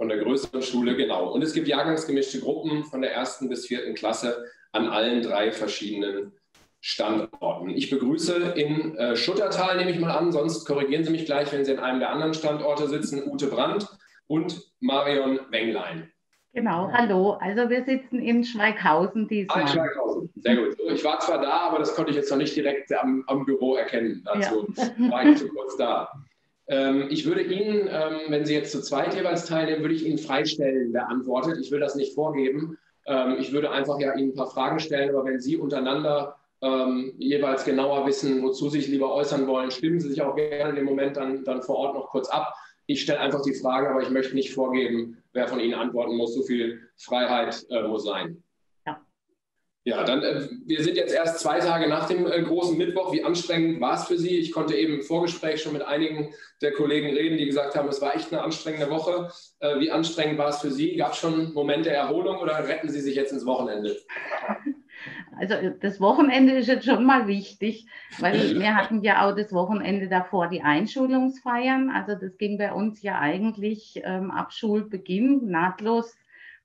der größeren Schule, genau. Und es gibt jahrgangsgemischte Gruppen von der 1. bis 4. Klasse an allen 3 verschiedenen Standorten. Ich begrüße in Schuttertal, nehme ich mal an, sonst korrigieren Sie mich gleich, wenn Sie an einem der anderen Standorte sitzen, Ute Brandt und Marion Wenglein. Genau, hallo. Also wir sitzen in Schweighausen diesmal. In Schweighausen, sehr gut. Ich war zwar da, aber das konnte ich jetzt noch nicht direkt am Büro erkennen. Dazu war ich zu kurz da. Ich würde Ihnen, wenn Sie jetzt zu zweit jeweils teilnehmen, würde ich Ihnen freistellen, wer antwortet. Ich will das nicht vorgeben. Ich würde einfach Ihnen ein paar Fragen stellen, aber wenn Sie untereinander jeweils genauer wissen, wozu Sie sich lieber äußern wollen, stimmen Sie sich auch gerne in dem Moment dann vor Ort noch kurz ab. Ich stelle einfach die Frage, aber ich möchte nicht vorgeben, wer von Ihnen antworten muss. So viel Freiheit muss sein. Ja, dann wir sind jetzt erst 2 Tage nach dem großen Mittwoch. Wie anstrengend war es für Sie? Ich konnte eben im Vorgespräch schon mit einigen der Kollegen reden, die gesagt haben, es war echt eine anstrengende Woche. Wie anstrengend war es für Sie? Gab es schon Momente der Erholung oder retten Sie sich jetzt ins Wochenende? Also das Wochenende ist jetzt schon mal wichtig, weil wir hatten ja auch das Wochenende davor die Einschulungsfeiern. Also das ging bei uns ja eigentlich ab Schulbeginn nahtlos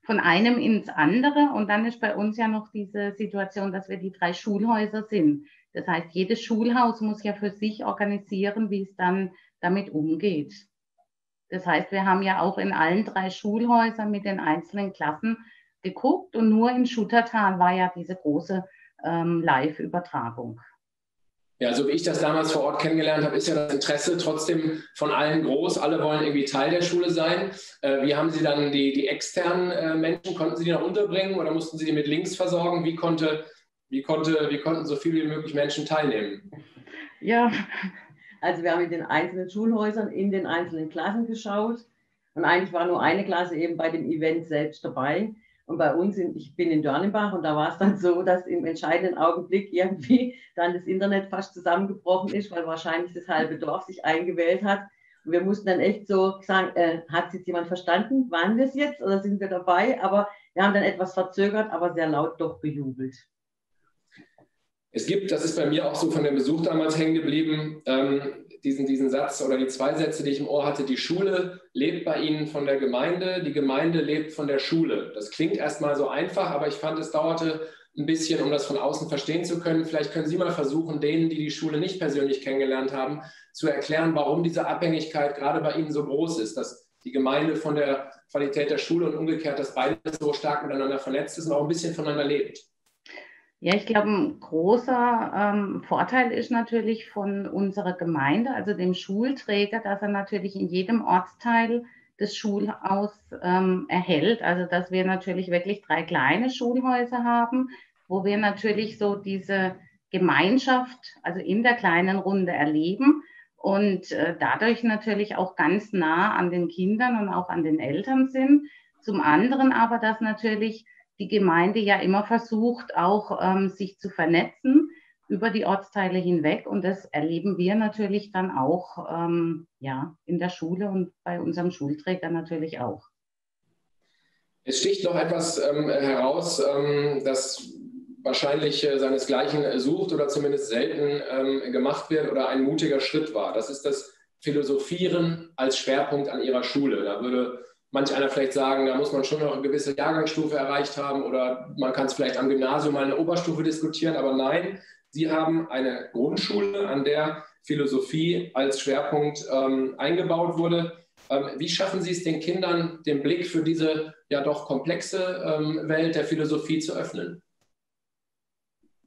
von einem ins andere. Und dann ist bei uns ja noch diese Situation, dass wir die 3 Schulhäuser sind. Das heißt, jedes Schulhaus muss ja für sich organisieren, wie es dann damit umgeht. Das heißt, wir haben ja auch in allen 3 Schulhäusern mit den einzelnen Klassen geguckt und nur in Schuttertal war ja diese große Live-Übertragung. Ja, so wie ich das damals vor Ort kennengelernt habe, ist ja das Interesse trotzdem von allen groß. Alle wollen irgendwie Teil der Schule sein. Wie haben Sie dann die externen Menschen, konnten Sie die noch unterbringen oder mussten Sie die mit Links versorgen? Wie konnten so viele wie möglich Menschen teilnehmen? Ja, also wir haben in den einzelnen Schulhäusern, in den einzelnen Klassen geschaut und eigentlich war nur eine Klasse eben bei dem Event selbst dabei. Und bei uns, ich bin in Dörnenbach und da war es dann so, dass im entscheidenden Augenblick irgendwie dann das Internet fast zusammengebrochen ist, weil wahrscheinlich das halbe Dorf sich eingewählt hat. Und wir mussten dann echt so sagen, hat jetzt jemand verstanden? Waren wir es jetzt oder sind wir dabei? Aber wir haben dann etwas verzögert, aber sehr laut doch bejubelt. Es gibt, das ist bei mir auch so von dem Besuch damals hängen geblieben, diesen Satz oder die 2 Sätze, die ich im Ohr hatte, die Schule lebt bei Ihnen von der Gemeinde, die Gemeinde lebt von der Schule. Das klingt erstmal so einfach, aber ich fand, es dauerte ein bisschen, um das von außen verstehen zu können. Vielleicht können Sie mal versuchen, denen, die die Schule nicht persönlich kennengelernt haben, zu erklären, warum diese Abhängigkeit gerade bei Ihnen so groß ist, dass die Gemeinde von der Qualität der Schule und umgekehrt, dass beides so stark miteinander vernetzt ist und auch ein bisschen voneinander lebt. Ja, ich glaube, ein großer Vorteil ist natürlich von unserer Gemeinde, also dem Schulträger, dass er natürlich in jedem Ortsteil das Schulhaus erhält. Also dass wir natürlich wirklich 3 kleine Schulhäuser haben, wo wir natürlich so diese Gemeinschaft, also in der kleinen Runde erleben und dadurch natürlich auch ganz nah an den Kindern und auch an den Eltern sind. Zum anderen aber, dass natürlich die Gemeinde ja immer versucht, auch sich zu vernetzen über die Ortsteile hinweg. Und das erleben wir natürlich dann auch ja, in der Schule und bei unserem Schulträger natürlich auch. Es sticht noch etwas heraus, das wahrscheinlich seinesgleichen sucht oder zumindest selten gemacht wird oder ein mutiger Schritt war. Das ist das Philosophieren als Schwerpunkt an Ihrer Schule. Da würde manch einer vielleicht sagen, da muss man schon noch eine gewisse Jahrgangsstufe erreicht haben oder man kann es vielleicht am Gymnasium mal in der Oberstufe diskutieren, aber nein, Sie haben eine Grundschule, an der Philosophie als Schwerpunkt eingebaut wurde. Wie schaffen Sie es den Kindern, den Blick für diese ja doch komplexe Welt der Philosophie zu öffnen?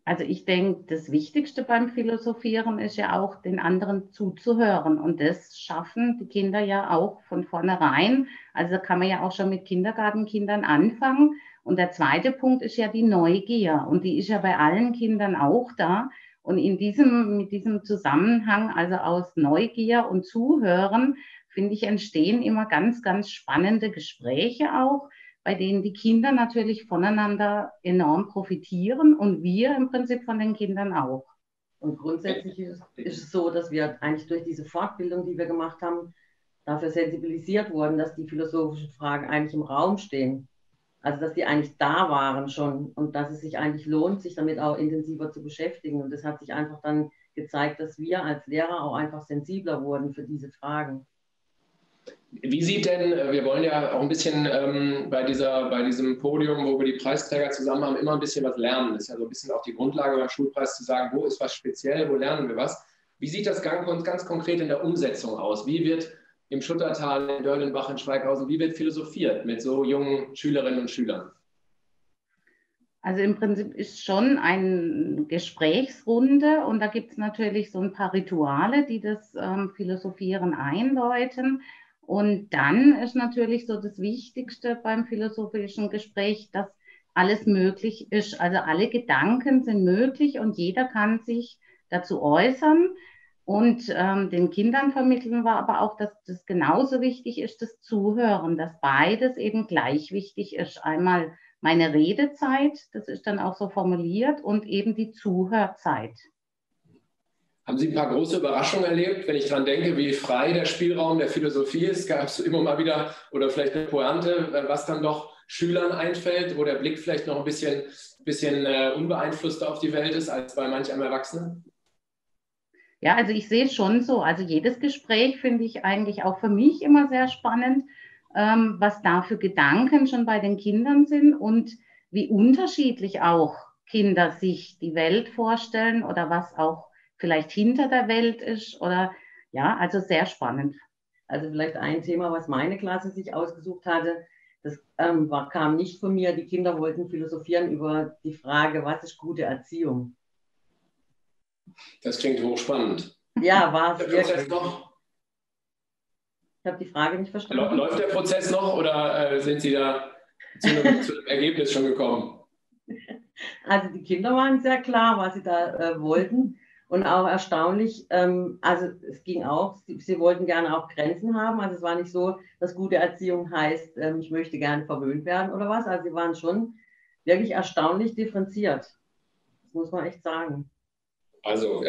Also ich denke, das Wichtigste beim Philosophieren ist ja auch, den anderen zuzuhören. Und das schaffen die Kinder ja auch von vornherein. Also kann man ja auch schon mit Kindergartenkindern anfangen. Und der zweite Punkt ist ja die Neugier. Und die ist ja bei allen Kindern auch da. Und mit diesem Zusammenhang, also aus Neugier und Zuhören, finde ich, entstehen immer ganz, ganz spannende Gespräche auch, bei denen die Kinder natürlich voneinander enorm profitieren und wir im Prinzip von den Kindern auch. Und grundsätzlich ist es so, dass wir eigentlich durch diese Fortbildung, die wir gemacht haben, dafür sensibilisiert wurden, dass die philosophischen Fragen eigentlich im Raum stehen. Also dass die eigentlich da waren schon und dass es sich eigentlich lohnt, sich damit auch intensiver zu beschäftigen. Und das hat sich einfach dann gezeigt, dass wir als Lehrer auch einfach sensibler wurden für diese Fragen. Wie sieht denn, wir wollen ja auch ein bisschen bei diesem Podium, wo wir die Preisträger zusammen haben, immer ein bisschen was lernen. Das ist ja so ein bisschen auch die Grundlage beim Schulpreis zu sagen, wo ist was speziell, wo lernen wir was. Wie sieht das ganz konkret in der Umsetzung aus? Wie wird im Schuttertal, in Dörlenbach, in Schweighausen, wie wird philosophiert mit so jungen Schülerinnen und Schülern? Also im Prinzip ist schon eine Gesprächsrunde und da gibt es natürlich so ein paar Rituale, die das Philosophieren einläuten. Und dann ist natürlich so das Wichtigste beim philosophischen Gespräch, dass alles möglich ist. Also alle Gedanken sind möglich und jeder kann sich dazu äußern. Und den Kindern vermitteln wir aber auch, dass das genauso wichtig ist, das Zuhören, dass beides eben gleich wichtig ist. Einmal meine Redezeit, das ist dann auch so formuliert, und eben die Zuhörzeit. Haben Sie ein paar große Überraschungen erlebt? Wenn ich daran denke, wie frei der Spielraum der Philosophie ist, gab es immer mal wieder, oder vielleicht eine Pointe, was dann doch Schülern einfällt, wo der Blick vielleicht noch ein bisschen unbeeinflusster auf die Welt ist als bei manch einem Erwachsenen? Ja, also ich sehe es schon so. Also jedes Gespräch finde ich eigentlich auch für mich immer sehr spannend, was da für Gedanken schon bei den Kindern sind und wie unterschiedlich auch Kinder sich die Welt vorstellen oder was auch vielleicht hinter der Welt ist oder ja, also sehr spannend. Also vielleicht ein Thema, was meine Klasse sich ausgesucht hatte, das kam nicht von mir. Die Kinder wollten philosophieren über die Frage, was ist gute Erziehung? Das klingt hochspannend. Ja, war es wirklich. Ich habe die Frage nicht verstanden. Läuft der Prozess noch oder sind Sie da zu einem Ergebnis schon gekommen? Also die Kinder waren sehr klar, was sie da wollten. Und auch erstaunlich, also es ging auch, sie wollten gerne auch Grenzen haben. Also es war nicht so, dass gute Erziehung heißt, ich möchte gerne verwöhnt werden oder was. Also sie waren schon wirklich erstaunlich differenziert. Das muss man echt sagen. Also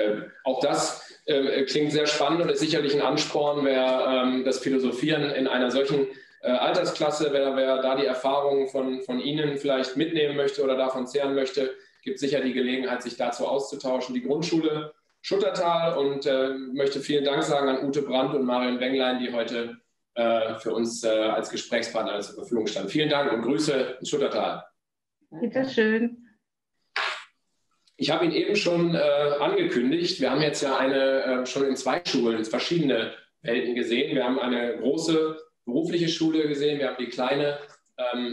auch das klingt sehr spannend und ist sicherlich ein Ansporn, wer das Philosophieren in einer solchen Altersklasse, wer da die Erfahrungen von Ihnen vielleicht mitnehmen möchte oder davon zehren möchte, gibt sicher die Gelegenheit, sich dazu auszutauschen. Die Grundschule Schuttertal und möchte vielen Dank sagen an Ute Brandt und Marion Wenglein, die heute für uns als Gesprächspartner zur Verfügung standen. Vielen Dank und Grüße in Schuttertal. Bitte schön. Ich habe ihn eben schon angekündigt. Wir haben jetzt ja schon in zwei Schulen verschiedene Welten gesehen. Wir haben eine große berufliche Schule gesehen, wir haben die kleine,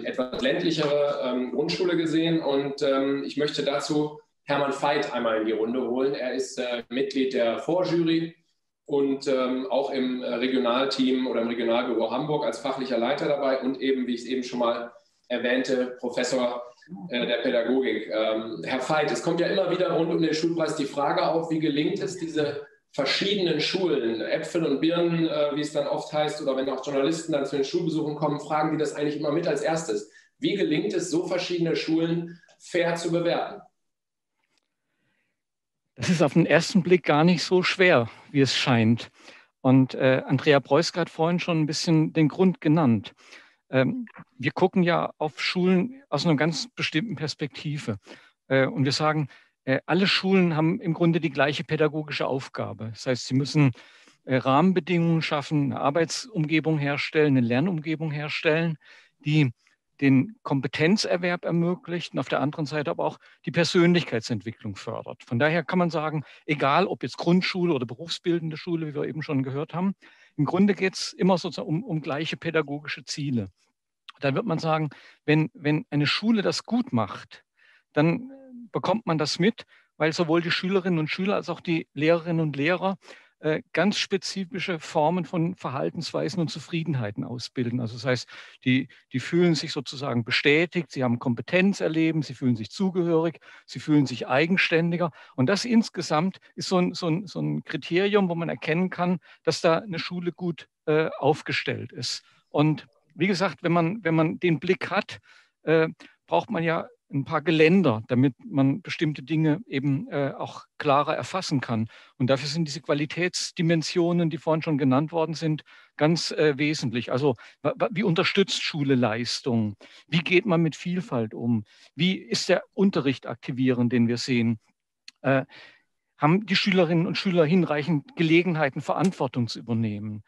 etwas ländlichere Grundschule gesehen und ich möchte dazu Hermann Veith einmal in die Runde holen. Er ist Mitglied der Vorjury und auch im Regionalteam oder im Regionalbüro Hamburg als fachlicher Leiter dabei und eben, wie ich es eben schon mal erwähnte, Professor der Pädagogik. Herr Veith, es kommt ja immer wieder rund um den Schulpreis die Frage auf, wie gelingt es, diese verschiedenen Schulen, Äpfel und Birnen, wie es dann oft heißt, oder wenn auch Journalisten dann zu den Schulbesuchen kommen, fragen die das eigentlich immer mit als erstes. Wie gelingt es, so verschiedene Schulen fair zu bewerten? Das ist auf den ersten Blick gar nicht so schwer, wie es scheint. Und Andrea Preusker hat vorhin schon ein bisschen den Grund genannt. Wir gucken ja auf Schulen aus einer ganz bestimmten Perspektive. Und wir sagen, alle Schulen haben im Grunde die gleiche pädagogische Aufgabe. Das heißt, sie müssen Rahmenbedingungen schaffen, eine Arbeitsumgebung herstellen, eine Lernumgebung herstellen, die den Kompetenzerwerb ermöglicht und auf der anderen Seite aber auch die Persönlichkeitsentwicklung fördert. Von daher kann man sagen, egal ob jetzt Grundschule oder berufsbildende Schule, wie wir eben schon gehört haben, im Grunde geht es immer sozusagen um gleiche pädagogische Ziele. Dann wird man sagen, wenn eine Schule das gut macht, dann bekommt man das mit, weil sowohl die Schülerinnen und Schüler als auch die Lehrerinnen und Lehrer ganz spezifische Formen von Verhaltensweisen und Zufriedenheiten ausbilden. Also das heißt, die fühlen sich sozusagen bestätigt, sie haben Kompetenz erleben, sie fühlen sich zugehörig, sie fühlen sich eigenständiger. Und das insgesamt ist so ein Kriterium, wo man erkennen kann, dass da eine Schule gut aufgestellt ist. Und wie gesagt, wenn man den Blick hat, braucht man ja ein paar Geländer, damit man bestimmte Dinge eben auch klarer erfassen kann. Und dafür sind diese Qualitätsdimensionen, die vorhin schon genannt worden sind, ganz wesentlich. Also wie unterstützt Schule Leistung? Wie geht man mit Vielfalt um? Wie ist der Unterricht aktivierend, den wir sehen? Haben die Schülerinnen und Schüler hinreichend Gelegenheiten, Verantwortung zu übernehmen?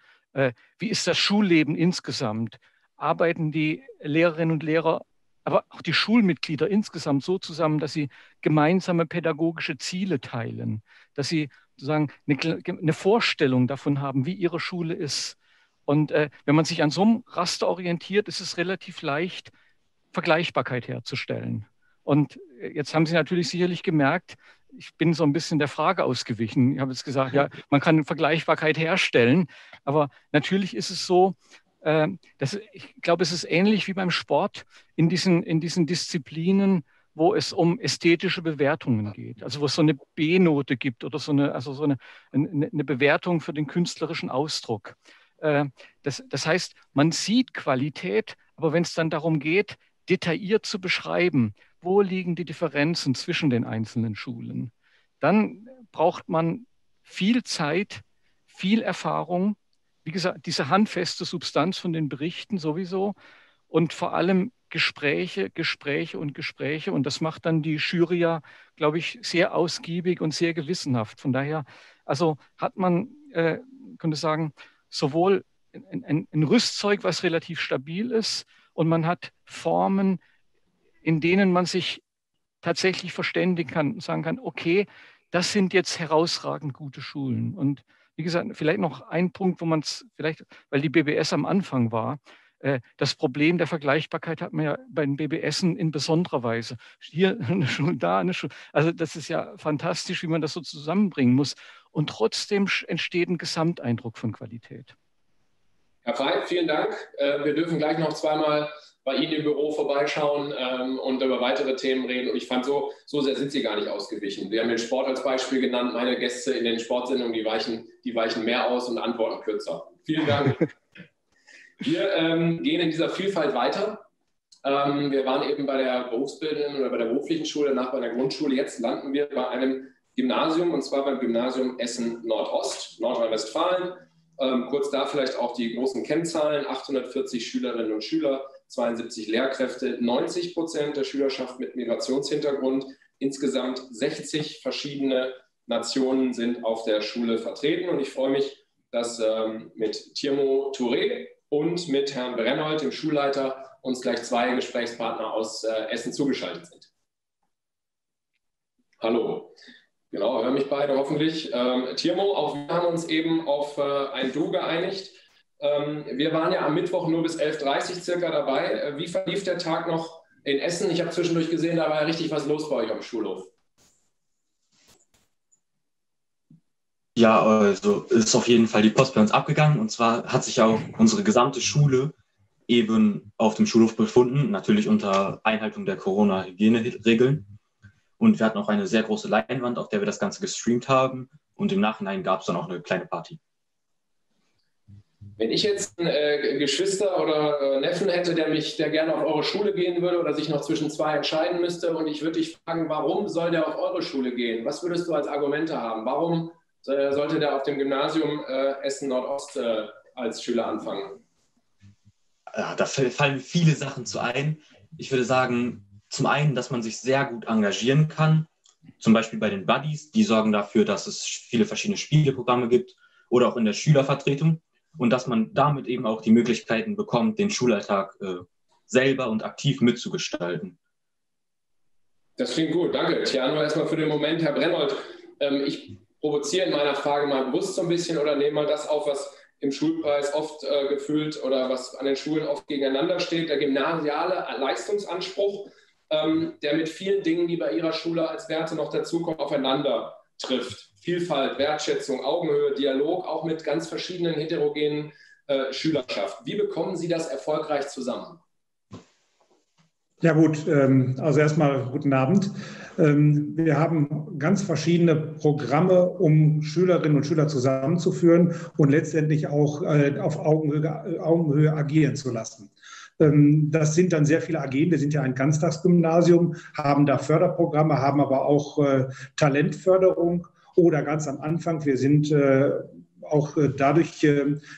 Wie ist das Schulleben insgesamt? Arbeiten die Lehrerinnen und Lehrer, aber auch die Schulmitglieder insgesamt so zusammen, dass sie gemeinsame pädagogische Ziele teilen, dass sie sozusagen eine Vorstellung davon haben, wie ihre Schule ist. Und wenn man sich an so einem Raster orientiert, ist es relativ leicht, Vergleichbarkeit herzustellen. Und jetzt haben Sie natürlich sicherlich gemerkt, ich bin so ein bisschen der Frage ausgewichen. Ich habe jetzt gesagt, ja, man kann Vergleichbarkeit herstellen, aber natürlich ist es so, ich glaube, es ist ähnlich wie beim Sport in diesen Disziplinen, wo es um ästhetische Bewertungen geht, also wo es so eine B-Note gibt oder so eine Bewertung für den künstlerischen Ausdruck. Das heißt, man sieht Qualität, aber wenn es dann darum geht, detailliert zu beschreiben, wo liegen die Differenzen zwischen den einzelnen Schulen, dann braucht man viel Zeit, viel Erfahrung, wie gesagt, diese handfeste Substanz von den Berichten sowieso und vor allem Gespräche und das macht dann die Jury ja, glaube ich, sehr ausgiebig und sehr gewissenhaft. Von daher, also hat man, könnte sagen, sowohl ein Rüstzeug, was relativ stabil ist, und man hat Formen, in denen man sich tatsächlich verständigen kann und sagen kann, okay, das sind jetzt herausragend gute Schulen. Und wie gesagt, vielleicht noch ein Punkt, wo man es vielleicht, weil die BBS am Anfang war, das Problem der Vergleichbarkeit hat man ja bei den BBSen in besonderer Weise. Hier eine Schule, da eine Schule. Also das ist ja fantastisch, wie man das so zusammenbringen muss. Und trotzdem entsteht ein Gesamteindruck von Qualität. Herr Veith, vielen Dank. Wir dürfen gleich noch zweimal bei Ihnen im Büro vorbeischauen und über weitere Themen reden. Und ich fand, so sehr sind Sie gar nicht ausgewichen. Sie haben den Sport als Beispiel genannt. Meine Gäste in den Sportsendungen, die weichen mehr aus und antworten kürzer. Vielen Dank. Wir gehen in dieser Vielfalt weiter. Wir waren eben bei der berufsbildenden oder bei der beruflichen Schule, danach bei der Grundschule. Jetzt landen wir bei einem Gymnasium, und zwar beim Gymnasium Essen Nordost, Nordrhein-Westfalen. Kurz da vielleicht auch die großen Kennzahlen, 840 Schülerinnen und Schüler, 72 Lehrkräfte, 90% der Schülerschaft mit Migrationshintergrund, insgesamt 60 verschiedene Nationen sind auf der Schule vertreten. Und ich freue mich, dass mit Thiermo Touré und mit Herrn Brennhold, dem Schulleiter, uns gleich zwei Gesprächspartner aus Essen zugeschaltet sind. Hallo. Genau, hören mich beide hoffentlich. Thiermo, auch wir haben uns eben auf ein Du geeinigt. Wir waren ja am Mittwoch nur bis 11:30 Uhr circa dabei. Wie verlief der Tag noch in Essen? Ich habe zwischendurch gesehen, da war ja richtig was los bei euch am Schulhof. Ja, also ist auf jeden Fall die Post bei uns abgegangen. Und zwar hat sich ja auch unsere gesamte Schule eben auf dem Schulhof befunden, natürlich unter Einhaltung der Corona-Hygieneregeln. Und wir hatten auch eine sehr große Leinwand, auf der wir das Ganze gestreamt haben. Und im Nachhinein gab es dann auch eine kleine Party. Wenn ich jetzt einen Geschwister oder Neffen hätte, der gerne auf eure Schule gehen würde oder sich noch zwischen zwei entscheiden müsste, und ich würde dich fragen, warum soll der auf eure Schule gehen? Was würdest du als Argumente haben? Warum sollte der auf dem Gymnasium Essen Nordost als Schüler anfangen? Ja, da fallen viele Sachen zu ein. Ich würde sagen, zum einen, dass man sich sehr gut engagieren kann, zum Beispiel bei den Buddies, die sorgen dafür, dass es viele verschiedene Spieleprogramme gibt oder auch in der Schülervertretung, und dass man damit eben auch die Möglichkeiten bekommt, den Schulalltag selber und aktiv mitzugestalten. Das klingt gut, danke. Tja, nur erstmal für den Moment, Herr Brennhold, ich provoziere in meiner Frage mal bewusst so ein bisschen oder nehme mal das auf, was im Schulpreis oft gefühlt oder was an den Schulen oft gegeneinander steht, der gymnasiale Leistungsanspruch, der mit vielen Dingen, die bei Ihrer Schule als Werte noch dazukommen, aufeinander trifft. Vielfalt, Wertschätzung, Augenhöhe, Dialog, auch mit ganz verschiedenen heterogenen Schülerschaften. Wie bekommen Sie das erfolgreich zusammen? Ja gut, also erstmal guten Abend. Wir haben ganz verschiedene Programme, um Schülerinnen und Schüler zusammenzuführen und letztendlich auch auf Augenhöhe agieren zu lassen. Das sind dann sehr viele AG, wir sind ja ein Ganztagsgymnasium, haben da Förderprogramme, haben aber auch Talentförderung oder ganz am Anfang, wir sind auch dadurch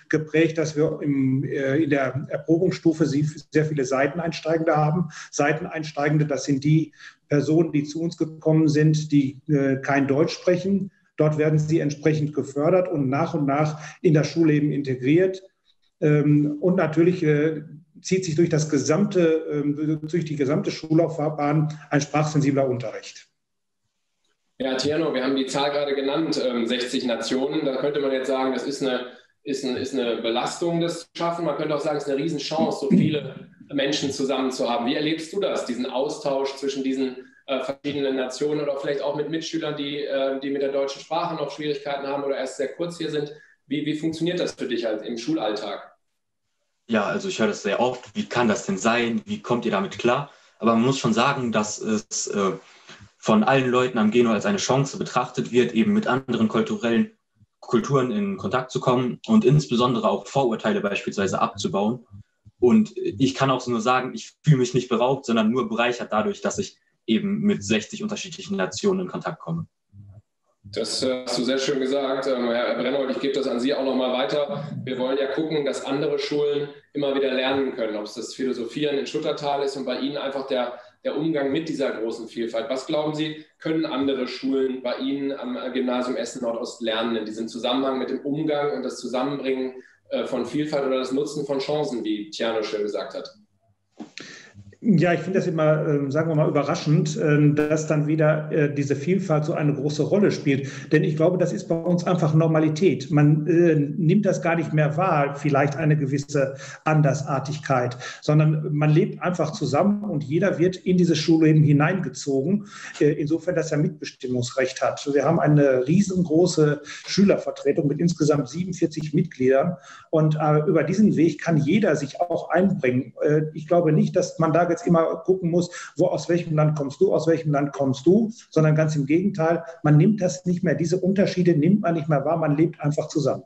geprägt, dass wir in der Erprobungsstufe sehr viele Seiteneinsteigende haben. Seiteneinsteigende, das sind die Personen, die zu uns gekommen sind, die kein Deutsch sprechen. Dort werden sie entsprechend gefördert und nach in das Schulleben integriert. Und natürlich zieht sich durch die gesamte Schullaufbahn ein sprachsensibler Unterricht. Ja, Tierno, wir haben die Zahl gerade genannt, 60 Nationen. Da könnte man jetzt sagen, das ist eine Belastung, das zu schaffen. Man könnte auch sagen, es ist eine Riesenchance, so viele Menschen zusammen zu haben. Wie erlebst du das, diesen Austausch zwischen diesen verschiedenen Nationen oder vielleicht auch mit Mitschülern, die mit der deutschen Sprache noch Schwierigkeiten haben oder erst sehr kurz hier sind? Wie funktioniert das für dich halt im Schulalltag? Ja, also ich höre das sehr oft. Wie kann das denn sein? Wie kommt ihr damit klar? Aber man muss schon sagen, dass es von allen Leuten am Geno als eine Chance betrachtet wird, eben mit anderen kulturellen Kulturen in Kontakt zu kommen und insbesondere auch Vorurteile beispielsweise abzubauen. Und ich kann auch nur sagen, ich fühle mich nicht beraubt, sondern nur bereichert dadurch, dass ich eben mit 60 unterschiedlichen Nationen in Kontakt komme. Das hast du sehr schön gesagt. Herr Brennhold, ich gebe das an Sie auch nochmal weiter. Wir wollen ja gucken, dass andere Schulen immer wieder lernen können, ob es das Philosophieren in Schuttertal ist und bei Ihnen einfach der Umgang mit dieser großen Vielfalt. Was glauben Sie, können andere Schulen bei Ihnen am Gymnasium Essen Nordost lernen in diesem Zusammenhang mit dem Umgang und das Zusammenbringen von Vielfalt oder das Nutzen von Chancen, wie Tiano schön gesagt hat? Ja, ich finde das immer, sagen wir mal, überraschend, dass dann wieder diese Vielfalt so eine große Rolle spielt. Denn ich glaube, das ist bei uns einfach Normalität. Man nimmt das gar nicht mehr wahr, vielleicht eine gewisse Andersartigkeit, sondern man lebt einfach zusammen und jeder wird in diese Schule eben hineingezogen, insofern, dass er Mitbestimmungsrecht hat. Wir haben eine riesengroße Schülervertretung mit insgesamt 47 Mitgliedern und über diesen Weg kann jeder sich auch einbringen. Ich glaube nicht, dass man da jetzt immer gucken muss, aus welchem Land kommst du, sondern ganz im Gegenteil, man nimmt das nicht mehr, diese Unterschiede nimmt man nicht mehr wahr, man lebt einfach zusammen.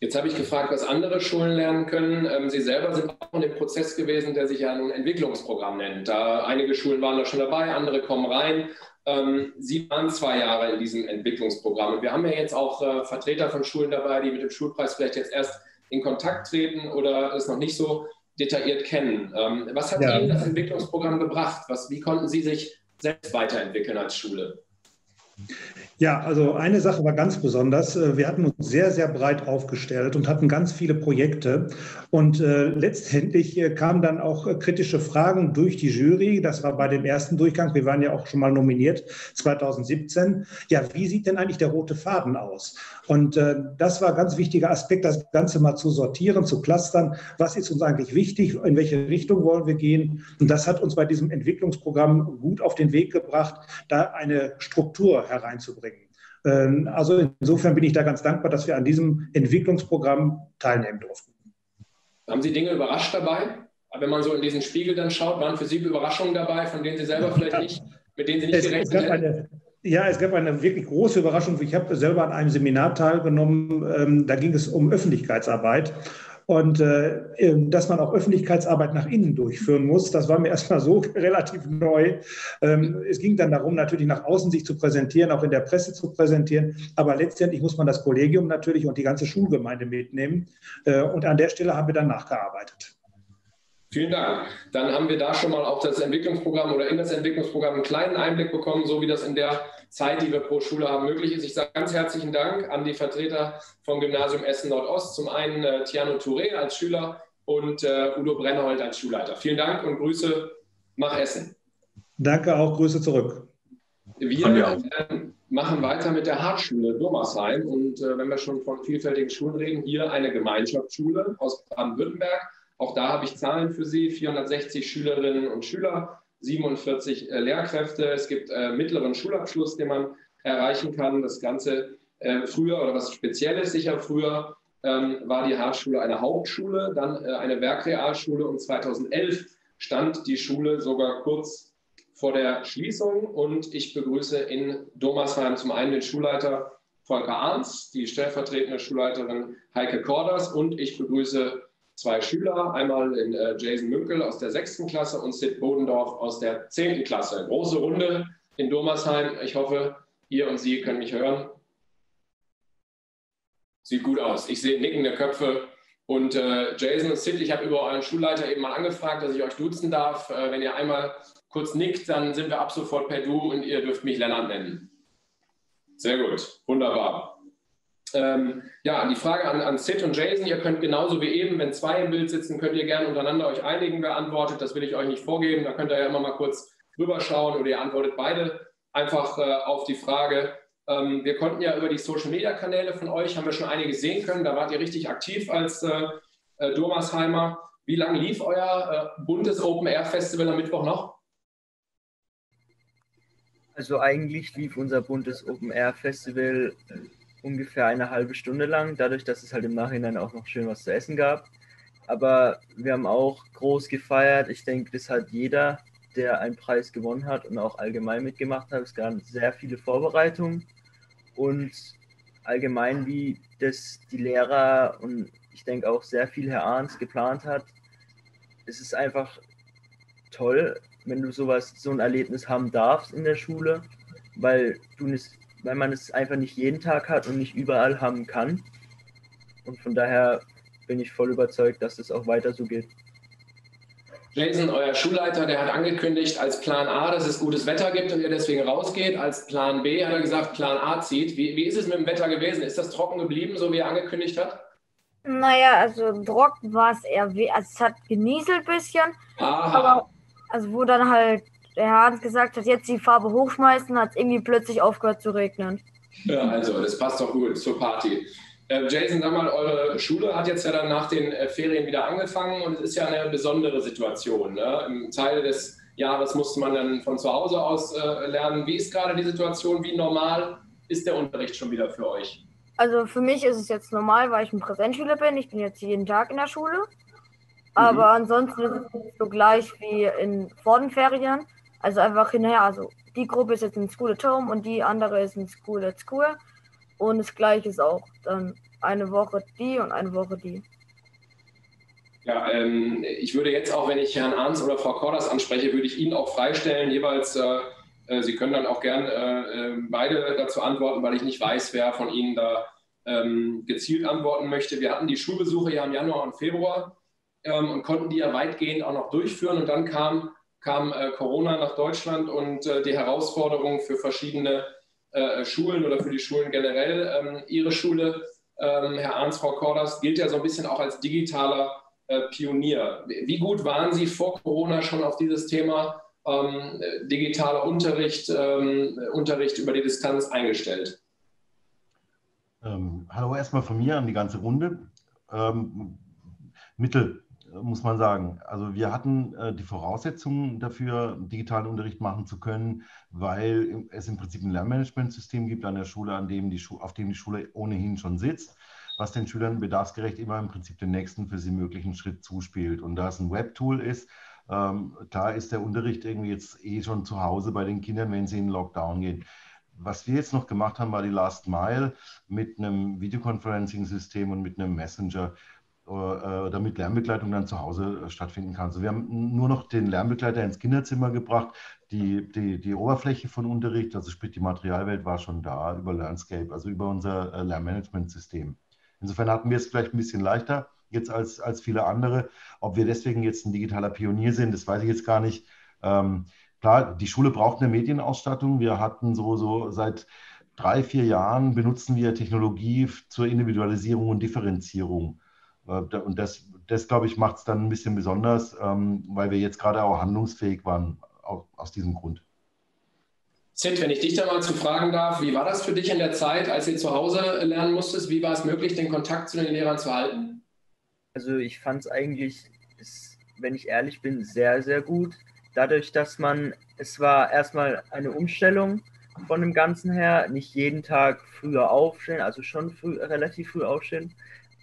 Jetzt habe ich gefragt, was andere Schulen lernen können. Sie selber sind auch in dem Prozess gewesen, der sich ja ein Entwicklungsprogramm nennt. Da einige Schulen waren da schon dabei, andere kommen rein. Sie waren 2 Jahre in diesem Entwicklungsprogramm. Und wir haben ja jetzt auch Vertreter von Schulen dabei, die mit dem Schulpreis vielleicht jetzt erst in Kontakt treten oder es noch nicht so detailliert kennen. Was hat Ihnen das Entwicklungsprogramm gebracht? Wie konnten Sie sich selbst weiterentwickeln als Schule? Ja, also eine Sache war ganz besonders. Wir hatten uns sehr, sehr breit aufgestellt und hatten ganz viele Projekte. Und letztendlich kamen dann auch kritische Fragen durch die Jury. Das war bei dem ersten Durchgang. Wir waren ja auch schon mal nominiert, 2017. Ja, wie sieht denn eigentlich der rote Faden aus? Und das war ein ganz wichtiger Aspekt, das Ganze mal zu sortieren, zu clustern. Was ist uns eigentlich wichtig? In welche Richtung wollen wir gehen? Und das hat uns bei diesem Entwicklungsprogramm gut auf den Weg gebracht, da eine Struktur hereinzubringen. Also insofern bin ich da ganz dankbar, dass wir an diesem Entwicklungsprogramm teilnehmen durften. Haben Sie Dinge überrascht dabei? Wenn man so in diesen Spiegel dann schaut, waren für Sie Überraschungen dabei, von denen Sie selber vielleicht nicht, mit denen Sie nicht gerechnet hätten? Ja, es gab eine wirklich große Überraschung. Ich habe selber an einem Seminar teilgenommen, da ging es um Öffentlichkeitsarbeit. Und dass man auch Öffentlichkeitsarbeit nach innen durchführen muss, das war mir erstmal so relativ neu. Es ging dann darum, natürlich nach außen sich zu präsentieren, auch in der Presse zu präsentieren. Aber letztendlich muss man das Kollegium natürlich und die ganze Schulgemeinde mitnehmen. Und an der Stelle haben wir dann nachgearbeitet. Vielen Dank. Dann haben wir da schon mal auch das Entwicklungsprogramm oder in das Entwicklungsprogramm einen kleinen Einblick bekommen, so wie das in der Zeit, die wir pro Schule haben, möglich ist. Ich sage ganz herzlichen Dank an die Vertreter vom Gymnasium Essen Nordost. Zum einen Thiermo Touré als Schüler und Udo Brennhold als Schulleiter. Vielen Dank und Grüße nach Essen. Danke auch, Grüße zurück. Wir machen weiter mit der Hartschule Durmersheim. Und wenn wir schon von vielfältigen Schulen reden, hier eine Gemeinschaftsschule aus Baden-Württemberg. Auch da habe ich Zahlen für Sie, 460 Schülerinnen und Schüler, 47 Lehrkräfte. Es gibt mittleren Schulabschluss, den man erreichen kann. Das Ganze früher, oder was Spezielles sicher früher, war die Hartschule eine Hauptschule, dann eine Werkrealschule und 2011 stand die Schule sogar kurz vor der Schließung. Und ich begrüße in Durmersheim zum einen den Schulleiter Volker Arns, die stellvertretende Schulleiterin Heike Korders und ich begrüße 2 Schüler, einmal in Jason Münkel aus der 6. Klasse und Sid Bodendorf aus der 10. Klasse. Große Runde in Durmersheim. Ich hoffe, ihr und Sie können mich hören. Sieht gut aus. Ich sehe nickende Köpfe. Und Jason und Sid, ich habe über euren Schulleiter eben mal angefragt, dass ich euch duzen darf. Wenn ihr einmal kurz nickt, dann sind wir ab sofort per Du und ihr dürft mich Lennart nennen. Sehr gut. Wunderbar. Ja, die Frage an Sid und Jason, ihr könnt genauso wie eben, wenn 2 im Bild sitzen, könnt ihr gerne untereinander euch einigen, wer antwortet, das will ich euch nicht vorgeben, da könnt ihr ja immer mal kurz rüberschauen oder ihr antwortet beide einfach auf die Frage. Wir konnten ja über die Social-Media-Kanäle von euch, haben wir schon einige sehen können, da wart ihr richtig aktiv als Durmersheimer. Wie lange lief euer buntes Open-Air-Festival am Mittwoch noch? Also eigentlich lief unser buntes Open-Air-Festival ungefähr eine halbe Stunde lang, dadurch, dass es halt im Nachhinein auch noch schön was zu essen gab. Aber wir haben auch groß gefeiert. Ich denke, das hat jeder, der einen Preis gewonnen hat und auch allgemein mitgemacht hat. Es gab sehr viele Vorbereitungen und allgemein, wie das die Lehrer und ich denke auch sehr viel Herr Arns geplant hat. Es ist einfach toll, wenn du so ein Erlebnis haben darfst in der Schule, weil du nicht weil man es einfach nicht jeden Tag hat und nicht überall haben kann. Und von daher bin ich voll überzeugt, dass es auch weiter so geht. Jason, euer Schulleiter, der hat angekündigt als Plan A, dass es gutes Wetter gibt und ihr deswegen rausgeht. Als Plan B hat er gesagt, Plan A zieht. Wie ist es mit dem Wetter gewesen? Ist das trocken geblieben, so wie er angekündigt hat? Naja, also trocken war es eher weh. Also es hat genieselt ein bisschen. Aha. Aber also wo dann halt der Hans gesagt hat, jetzt die Farbe hochschmeißen, hat es irgendwie plötzlich aufgehört zu regnen. Ja, also das passt doch gut zur Party. Jason, sag mal, eure Schule hat jetzt ja dann nach den Ferien wieder angefangen und es ist ja eine besondere Situation. Ne? Im Teil des Jahres musste man dann von zu Hause aus lernen. Wie ist gerade die Situation? Wie normal ist der Unterricht schon wieder für euch? Also für mich ist es jetzt normal, weil ich ein Präsenzschüler bin. Ich bin jetzt jeden Tag in der Schule. Aber ansonsten ist es so gleich wie in vor den Ferien. Also einfach hinterher. Also die Gruppe ist jetzt in School at Home und die andere ist in School at School. Und das Gleiche ist auch dann eine Woche die und eine Woche die. Ja, ich würde jetzt auch, wenn ich Herrn Arns oder Frau Korders anspreche, würde ich Ihnen auch freistellen, jeweils, Sie können dann auch gern beide dazu antworten, weil ich nicht weiß, wer von Ihnen da gezielt antworten möchte. Wir hatten die Schulbesuche ja im Januar und Februar und konnten die ja weitgehend auch noch durchführen. Und dann kam Corona nach Deutschland und die Herausforderung für verschiedene Schulen oder für die Schulen generell. Ihre Schule, Herr Arns, Frau Korders, gilt ja so ein bisschen auch als digitaler Pionier. Wie gut waren Sie vor Corona schon auf dieses Thema digitaler Unterricht, Unterricht über die Distanz eingestellt? Hallo erstmal von mir an die ganze Runde. Mittel, muss man sagen. Also wir hatten die Voraussetzungen dafür, digitalen Unterricht machen zu können, weil es im Prinzip ein Lernmanagementsystem gibt an der Schule, auf dem die Schule ohnehin schon sitzt, was den Schülern bedarfsgerecht immer im Prinzip den nächsten für sie möglichen Schritt zuspielt. Und da es ein Webtool ist, da ist der Unterricht irgendwie jetzt eh schon zu Hause bei den Kindern, wenn sie in den Lockdown gehen. Was wir jetzt noch gemacht haben, war die Last Mile mit einem Videoconferencing-System und mit einem Messenger, damit Lernbegleitung dann zu Hause stattfinden kann. Also wir haben nur noch den Lernbegleiter ins Kinderzimmer gebracht. Die Oberfläche von Unterricht, also sprich die Materialwelt, war schon da über Learnscape, also über unser Lernmanagementsystem. Insofern hatten wir es vielleicht ein bisschen leichter jetzt als viele andere. Ob wir deswegen jetzt ein digitaler Pionier sind, das weiß ich jetzt gar nicht. Klar, die Schule braucht eine Medienausstattung. Wir hatten so seit 3-4 Jahren benutzen wir Technologie zur Individualisierung und Differenzierung. Und das glaube ich, macht es dann ein bisschen besonders, weil wir jetzt gerade auch handlungsfähig waren, auch aus diesem Grund. Sid, wenn ich dich da mal zu fragen darf, wie war das für dich in der Zeit, als ihr zu Hause lernen musstet? Wie war es möglich, den Kontakt zu den Lehrern zu halten? Also ich fand es eigentlich, wenn ich ehrlich bin, sehr, sehr gut. Dadurch, dass es war erstmal eine Umstellung von dem Ganzen her, nicht jeden Tag früher aufstehen, also schon relativ früh aufstehen,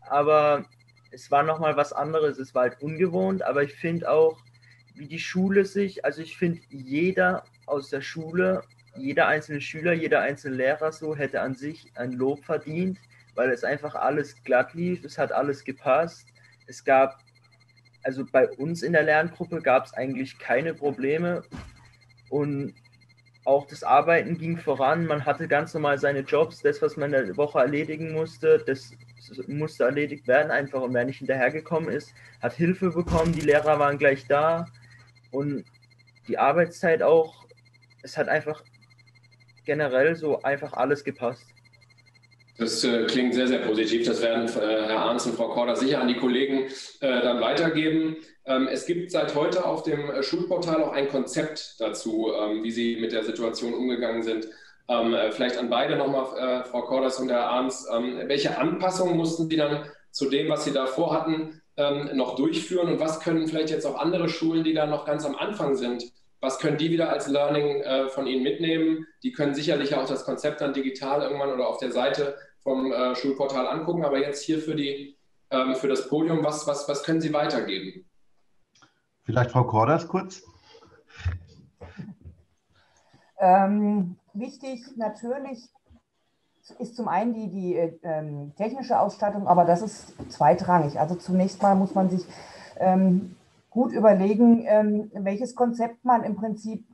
aber es war nochmal was anderes, es war halt ungewohnt, aber ich finde auch, wie die Schule sich, also ich finde jeder aus der Schule, jeder einzelne Schüler, jeder einzelne Lehrer so hätte an sich ein Lob verdient, weil es einfach alles glatt lief, es hat alles gepasst. Es gab, also bei uns in der Lerngruppe gab es eigentlich keine Probleme und auch das Arbeiten ging voran, man hatte ganz normal seine Jobs, das, was man in der Woche erledigen musste, das musste erledigt werden einfach und wer nicht hinterhergekommen ist, hat Hilfe bekommen, die Lehrer waren gleich da und die Arbeitszeit auch, es hat einfach generell so einfach alles gepasst. Das klingt sehr, sehr positiv. Das werden Herr Arns und Frau Korder sicher an die Kollegen dann weitergeben. Es gibt seit heute auf dem Schulportal auch ein Konzept dazu, wie Sie mit der Situation umgegangen sind. Vielleicht an beide nochmal, Frau Korders und Herr Arns, welche Anpassungen mussten Sie dann zu dem, was Sie da vorhatten, noch durchführen und was können vielleicht jetzt auch andere Schulen, die da noch ganz am Anfang sind, was können die wieder als Learning von Ihnen mitnehmen? Die können sicherlich auch das Konzept dann digital irgendwann oder auf der Seite vom Schulportal angucken, aber jetzt hier für das Podium, was können Sie weitergeben? Vielleicht Frau Korders kurz. Wichtig natürlich ist zum einen die technische Ausstattung, aber das ist zweitrangig. Also zunächst mal muss man sich gut überlegen, welches Konzept man im Prinzip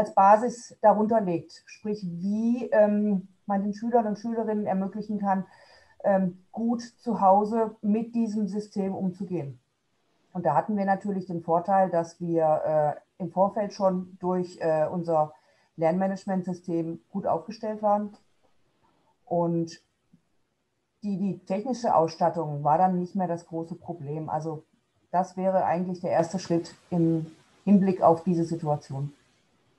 als Basis darunter legt. Sprich, wie man den Schülern und Schülerinnen ermöglichen kann, gut zu Hause mit diesem System umzugehen. Und da hatten wir natürlich den Vorteil, dass wir im Vorfeld schon durch unser Lernmanagementsystem gut aufgestellt waren. Und die technische Ausstattung war dann nicht mehr das große Problem. Also das wäre eigentlich der erste Schritt im Hinblick auf diese Situation.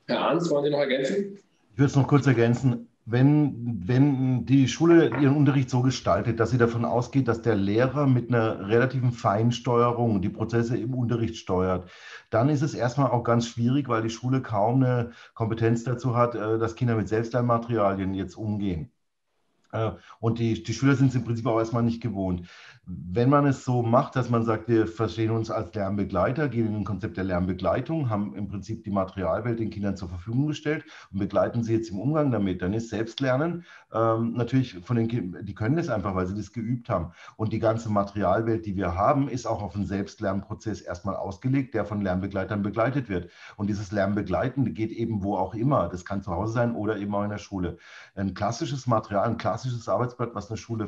Herr Arns, wollen Sie noch ergänzen? Ich würde es noch kurz ergänzen. Wenn die Schule ihren Unterricht so gestaltet, dass sie davon ausgeht, dass der Lehrer mit einer relativen Feinsteuerung die Prozesse im Unterricht steuert, dann ist es erstmal auch ganz schwierig, weil die Schule kaum eine Kompetenz dazu hat, dass Kinder mit Selbstlernmaterialien jetzt umgehen. Und die Schüler sind es im Prinzip auch erstmal nicht gewohnt. Wenn man es so macht, dass man sagt, wir verstehen uns als Lernbegleiter, gehen in ein Konzept der Lernbegleitung, haben im Prinzip die Materialwelt den Kindern zur Verfügung gestellt und begleiten sie jetzt im Umgang damit, dann ist Selbstlernen natürlich von den Kindern, die können das einfach, weil sie das geübt haben. Und die ganze Materialwelt, die wir haben, ist auch auf einen Selbstlernprozess erstmal ausgelegt, der von Lernbegleitern begleitet wird. Und dieses Lernbegleiten geht eben wo auch immer. Das kann zu Hause sein oder eben auch in der Schule. Ein klassisches Material, ein klassisches Arbeitsblatt, was eine Schule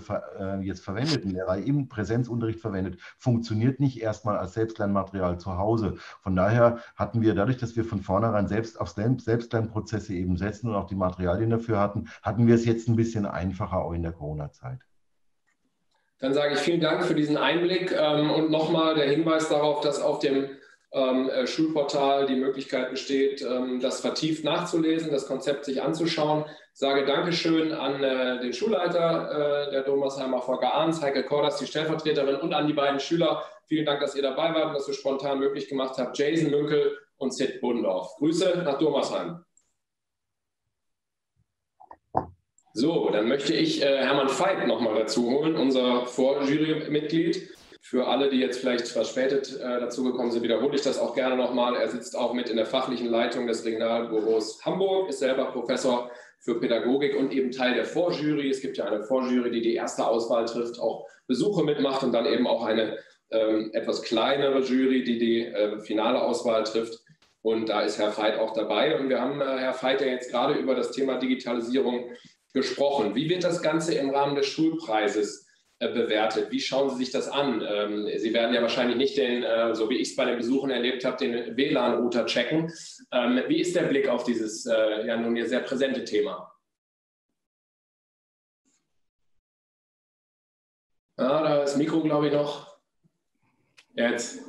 jetzt verwendet, ein Lehrer im Präsenzunterricht verwendet, funktioniert nicht erstmal als Selbstlernmaterial zu Hause. Von daher hatten wir dadurch, dass wir von vornherein selbst auf Selbstlernprozesse eben setzen und auch die Materialien dafür hatten, hatten wir es jetzt ein bisschen einfacher auch in der Corona-Zeit. Dann sage ich vielen Dank für diesen Einblick und nochmal der Hinweis darauf, dass auf dem Schulportal die Möglichkeit besteht, das vertieft nachzulesen, das Konzept sich anzuschauen. Ich sage Dankeschön an den Schulleiter der Durmersheimer, Volker Arns, Heike Korders, die Stellvertreterin, und an die beiden Schüler. Vielen Dank, dass ihr dabei wart und dass ihr spontan möglich gemacht habt. Jason Münkel und Sid Bodendorf. Grüße nach Durmersheim. So, dann möchte ich Hermann Veith nochmal dazu holen, unser Vorjury-Mitglied. Für alle, die jetzt vielleicht verspätet dazugekommen sind, wiederhole ich das auch gerne nochmal. Er sitzt auch mit in der fachlichen Leitung des Regionalbüros Hamburg, ist selber Professor für Pädagogik und eben Teil der Vorjury. Es gibt ja eine Vorjury, die die erste Auswahl trifft, auch Besuche mitmacht, und dann eben auch eine etwas kleinere Jury, die die finale Auswahl trifft. Und da ist Herr Veith auch dabei. Und wir haben Herr Veith ja jetzt gerade über das Thema Digitalisierung gesprochen. Wie wird das Ganze im Rahmen des Schulpreises bewertet? Wie schauen Sie sich das an? Sie werden ja wahrscheinlich nicht den, so wie ich es bei den Besuchen erlebt habe, den WLAN-Router checken. Wie ist der Blick auf dieses ja nun hier sehr präsente Thema? Ah, da ist Mikro, glaube ich, noch. Jetzt.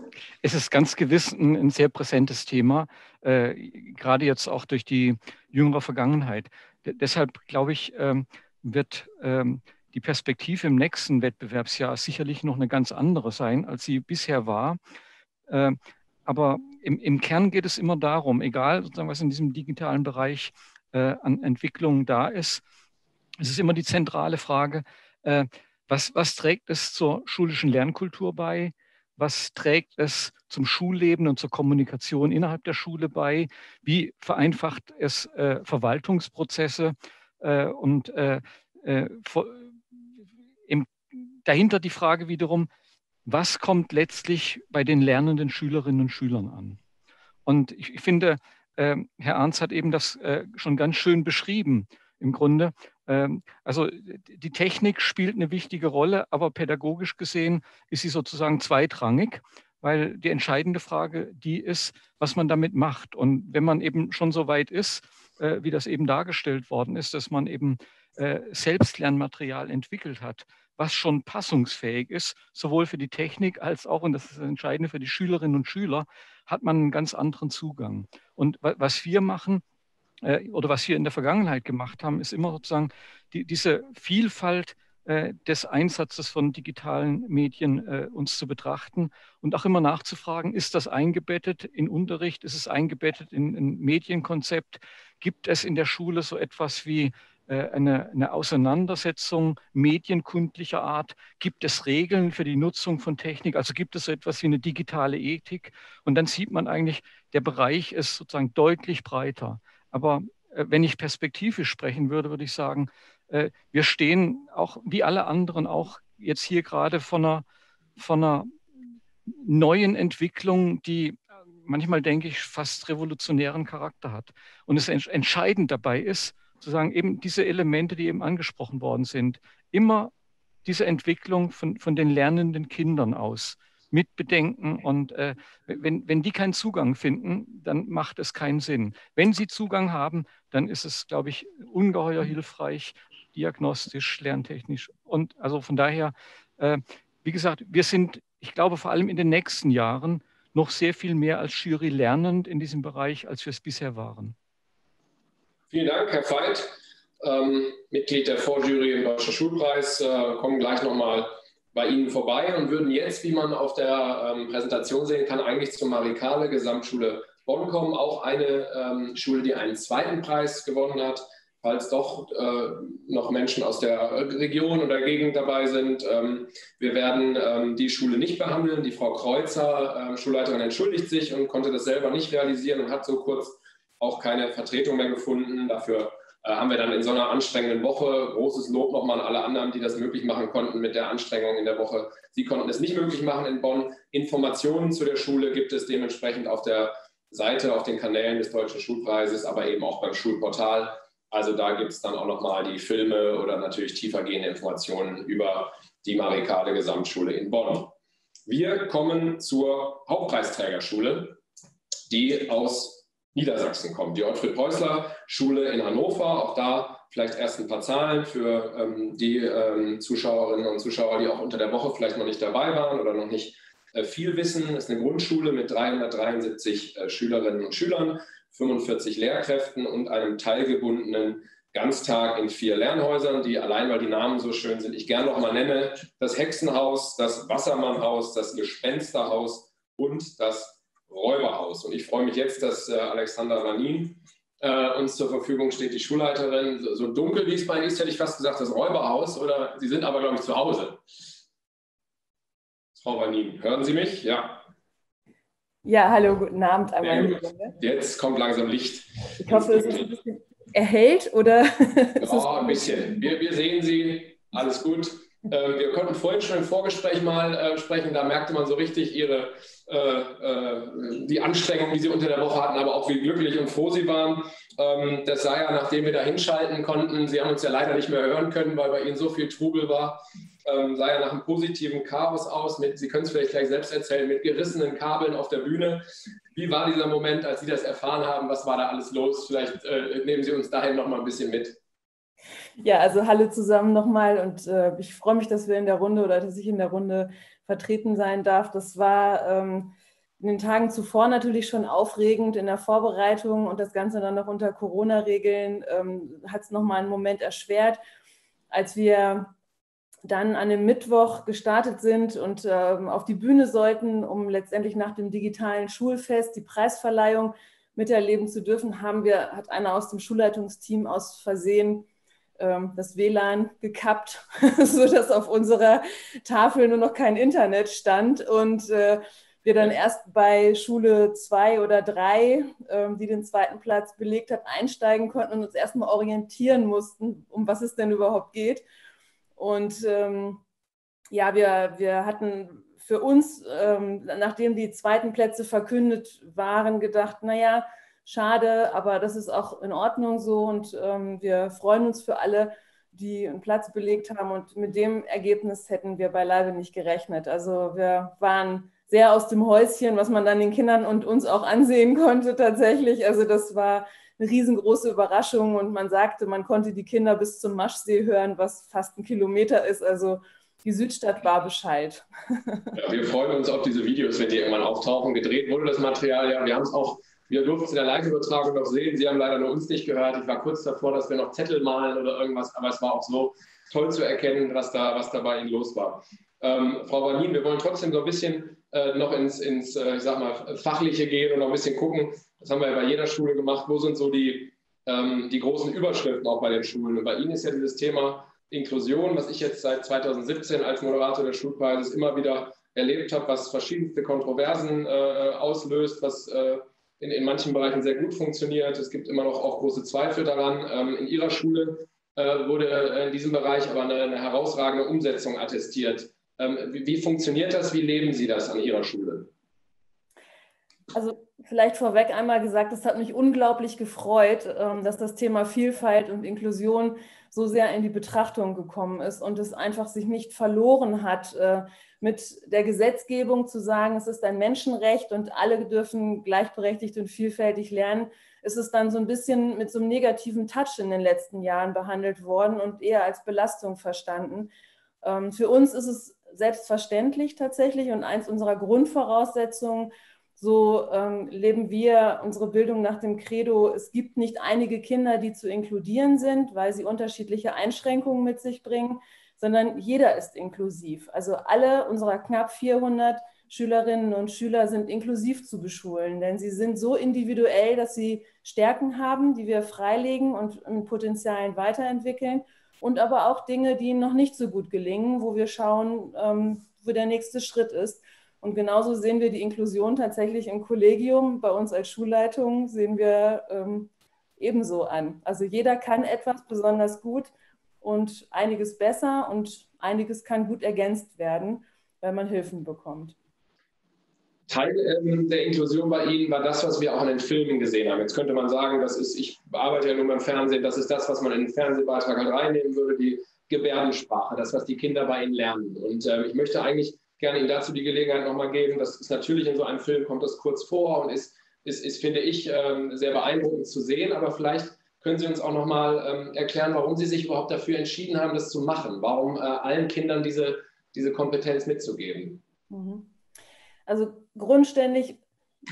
Es ist ganz gewiss ein sehr präsentes Thema, gerade jetzt auch durch die jüngere Vergangenheit. Deshalb, glaube ich, wird die Perspektive im nächsten Wettbewerbsjahr sicherlich noch eine ganz andere sein, als sie bisher war. Aber im Kern geht es immer darum, egal sozusagen, was in diesem digitalen Bereich an Entwicklung da ist, es ist immer die zentrale Frage, was trägt es zur schulischen Lernkultur bei? Was trägt es zum Schulleben und zur Kommunikation innerhalb der Schule bei? Wie vereinfacht es Verwaltungsprozesse und dahinter die Frage wiederum, was kommt letztlich bei den lernenden Schülerinnen und Schülern an? Und ich finde, Herr Arns hat eben das schon ganz schön beschrieben im Grunde. Also die Technik spielt eine wichtige Rolle, aber pädagogisch gesehen ist sie sozusagen zweitrangig, weil die entscheidende Frage die ist, was man damit macht. Und wenn man eben schon so weit ist, wie das eben dargestellt worden ist, dass man eben Selbstlernmaterial entwickelt hat, was schon passungsfähig ist, sowohl für die Technik als auch, und das ist das Entscheidende, für die Schülerinnen und Schüler, hat man einen ganz anderen Zugang. Und was wir machen oder was wir in der Vergangenheit gemacht haben, ist immer sozusagen diese Vielfalt des Einsatzes von digitalen Medien uns zu betrachten und auch immer nachzufragen, ist das eingebettet in Unterricht, ist es eingebettet in ein Medienkonzept, gibt es in der Schule so etwas wie eine Auseinandersetzung medienkundlicher Art? Gibt es Regeln für die Nutzung von Technik? Also gibt es so etwas wie eine digitale Ethik? Und dann sieht man eigentlich, der Bereich ist sozusagen deutlich breiter. Aber wenn ich perspektivisch sprechen würde, würde ich sagen, wir stehen auch wie alle anderen auch jetzt hier gerade von einer neuen Entwicklung, die manchmal denke ich, fast revolutionären Charakter hat. Und es entscheidend dabei ist, zu sagen, eben diese Elemente, die eben angesprochen worden sind, immer diese Entwicklung von den lernenden Kindern aus mitbedenken. Und wenn die keinen Zugang finden, dann macht es keinen Sinn. Wenn sie Zugang haben, dann ist es, glaube ich, ungeheuer hilfreich, diagnostisch, lerntechnisch. Und also von daher, wie gesagt, wir sind, ich glaube, vor allem in den nächsten Jahren noch sehr viel mehr als Jury lernend in diesem Bereich, als wir es bisher waren. Vielen Dank, Herr Veith, Mitglied der Vorjury im Deutschen Schulpreis. Kommen gleich nochmal bei Ihnen vorbei und würden jetzt, wie man auf der Präsentation sehen kann, eigentlich zur Marie-Kahle Gesamtschule Bonn kommen. Auch eine Schule, die einen zweiten Preis gewonnen hat. Falls doch noch Menschen aus der Region oder Gegend dabei sind. Wir werden die Schule nicht behandeln. Die Frau Kreuzer, Schulleiterin, entschuldigt sich und konnte das selber nicht realisieren und hat so kurz auch keine Vertretung mehr gefunden. Dafür haben wir dann in so einer anstrengenden Woche, großes Lob nochmal an alle anderen, die das möglich machen konnten mit der Anstrengung in der Woche. Sie konnten es nicht möglich machen in Bonn. Informationen zu der Schule gibt es dementsprechend auf der Seite, auf den Kanälen des Deutschen Schulpreises, aber eben auch beim Schulportal. Also da gibt es dann auch nochmal die Filme oder natürlich tiefergehende Informationen über die Marie-Kahle Gesamtschule in Bonn. Wir kommen zur Hauptpreisträgerschule, die aus Niedersachsen kommt. Die Otfried-Preußler-Schule in Hannover, auch da vielleicht erst ein paar Zahlen für die Zuschauerinnen und Zuschauer, die auch unter der Woche vielleicht noch nicht dabei waren oder noch nicht viel wissen. Das ist eine Grundschule mit 373 Schülerinnen und Schülern. 45 Lehrkräften und einem teilgebundenen Ganztag in 4 Lernhäusern, die allein, weil die Namen so schön sind, ich gerne nochmal nenne, das Hexenhaus, das Wassermannhaus, das Gespensterhaus und das Räuberhaus. Und ich freue mich jetzt, dass Alexander Vanin uns zur Verfügung steht, die Schulleiterin. So dunkel wie es bei Ihnen ist, hätte ich fast gesagt, das Räuberhaus, oder Sie sind aber, glaube ich, zu Hause. Frau Vanin, hören Sie mich? Ja. Ja, hallo, guten Abend einmal. Jetzt kommt langsam Licht. Ich hoffe, es ist ein bisschen erhellt, oder? Ja, ein bisschen. Wir sehen Sie, alles gut. Wir konnten vorhin schon im Vorgespräch mal sprechen, da merkte man so richtig Ihre, die Anstrengung, die Sie unter der Woche hatten, aber auch wie glücklich und froh Sie waren. Das sah ja, nachdem wir da hinschalten konnten, Sie haben uns ja leider nicht mehr hören können, weil bei Ihnen so viel Trubel war, sah ja nach einem positiven Chaos aus, mit, Sie können es vielleicht gleich selbst erzählen, mit gerissenen Kabeln auf der Bühne. Wie war dieser Moment, als Sie das erfahren haben? Was war da alles los? Vielleicht nehmen Sie uns dahin noch mal ein bisschen mit. Ja, also hallo zusammen nochmal und ich freue mich, dass wir in der Runde oder dass ich in der Runde vertreten sein darf. Das war in den Tagen zuvor natürlich schon aufregend in der Vorbereitung und das Ganze dann noch unter Corona-Regeln hat es nochmal einen Moment erschwert, als wir dann an dem Mittwoch gestartet sind und auf die Bühne sollten, um letztendlich nach dem digitalen Schulfest die Preisverleihung miterleben zu dürfen, hat einer aus dem Schulleitungsteam aus Versehen das WLAN gekappt, sodass auf unserer Tafel nur noch kein Internet stand und wir dann erst bei Schule 2 oder 3, die den zweiten Platz belegt hat, einsteigen konnten und uns erstmal orientieren mussten, um was es denn überhaupt geht. Und ja, wir hatten für uns, nachdem die zweiten Plätze verkündet waren, gedacht, naja, schade, aber das ist auch in Ordnung so und wir freuen uns für alle, die einen Platz belegt haben, und mit dem Ergebnis hätten wir beileibe nicht gerechnet. Also wir waren sehr aus dem Häuschen, was man dann den Kindern und uns auch ansehen konnte tatsächlich. Also das war eine riesengroße Überraschung und man sagte, man konnte die Kinder bis zum Maschsee hören, was fast 1 Kilometer ist, also die Südstadt war Bescheid. Ja, wir freuen uns auf diese Videos, wenn die irgendwann auftauchen. Gedreht wurde das Material, ja, wir haben es auch. Wir durften es in der Live-Übertragung noch sehen. Sie haben leider nur uns nicht gehört. Ich war kurz davor, dass wir noch Zettel malen oder irgendwas. Aber es war auch so toll zu erkennen, was da bei Ihnen los war. Frau Vanin, wir wollen trotzdem so ein bisschen noch ins ich sag mal, Fachliche gehen und noch ein bisschen gucken. Das haben wir ja bei jeder Schule gemacht. Wo sind so die großen Überschriften auch bei den Schulen? Und bei Ihnen ist ja dieses Thema Inklusion, was ich jetzt seit 2017 als Moderator des Schulpreises immer wieder erlebt habe, was verschiedenste Kontroversen auslöst, was in manchen Bereichen sehr gut funktioniert. Es gibt immer noch auch große Zweifel daran. In Ihrer Schule wurde in diesem Bereich aber eine herausragende Umsetzung attestiert. Wie funktioniert das? Wie leben Sie das an Ihrer Schule? Also vielleicht vorweg einmal gesagt, es hat mich unglaublich gefreut, dass das Thema Vielfalt und Inklusion so sehr in die Betrachtung gekommen ist und es einfach sich nicht verloren hat, mit der Gesetzgebung zu sagen, es ist ein Menschenrecht und alle dürfen gleichberechtigt und vielfältig lernen, ist es dann so ein bisschen mit so einem negativen Touch in den letzten Jahren behandelt worden und eher als Belastung verstanden. Für uns ist es selbstverständlich tatsächlich und eins unserer Grundvoraussetzungen. So leben wir unsere Bildung nach dem Credo, es gibt nicht einige Kinder, die zu inkludieren sind, weil sie unterschiedliche Einschränkungen mit sich bringen, sondern jeder ist inklusiv. Also alle unserer knapp 400 Schülerinnen und Schüler sind inklusiv zu beschulen, denn sie sind so individuell, dass sie Stärken haben, die wir freilegen und mit Potenzialen weiterentwickeln und aber auch Dinge, die ihnen noch nicht so gut gelingen, wo wir schauen, wo der nächste Schritt ist. Und genauso sehen wir die Inklusion tatsächlich im Kollegium. Bei uns als Schulleitung sehen wir ebenso an. Also jeder kann etwas besonders gut und einiges besser und einiges kann gut ergänzt werden, weil man Hilfen bekommt. Teil der Inklusion bei Ihnen war das, was wir auch in den Filmen gesehen haben. Jetzt könnte man sagen, das ist, ich arbeite ja nur beim Fernsehen, das ist das, was man in den Fernsehbeitrag halt reinnehmen würde, die Gebärdensprache, das, was die Kinder bei Ihnen lernen. Und ich möchte eigentlich gerne Ihnen dazu die Gelegenheit nochmal geben. Das ist natürlich in so einem Film, kommt das kurz vor und ist finde ich, sehr beeindruckend zu sehen. Aber vielleicht können Sie uns auch nochmal erklären, warum Sie sich überhaupt dafür entschieden haben, das zu machen. Warum allen Kindern diese Kompetenz mitzugeben. Also grundständig,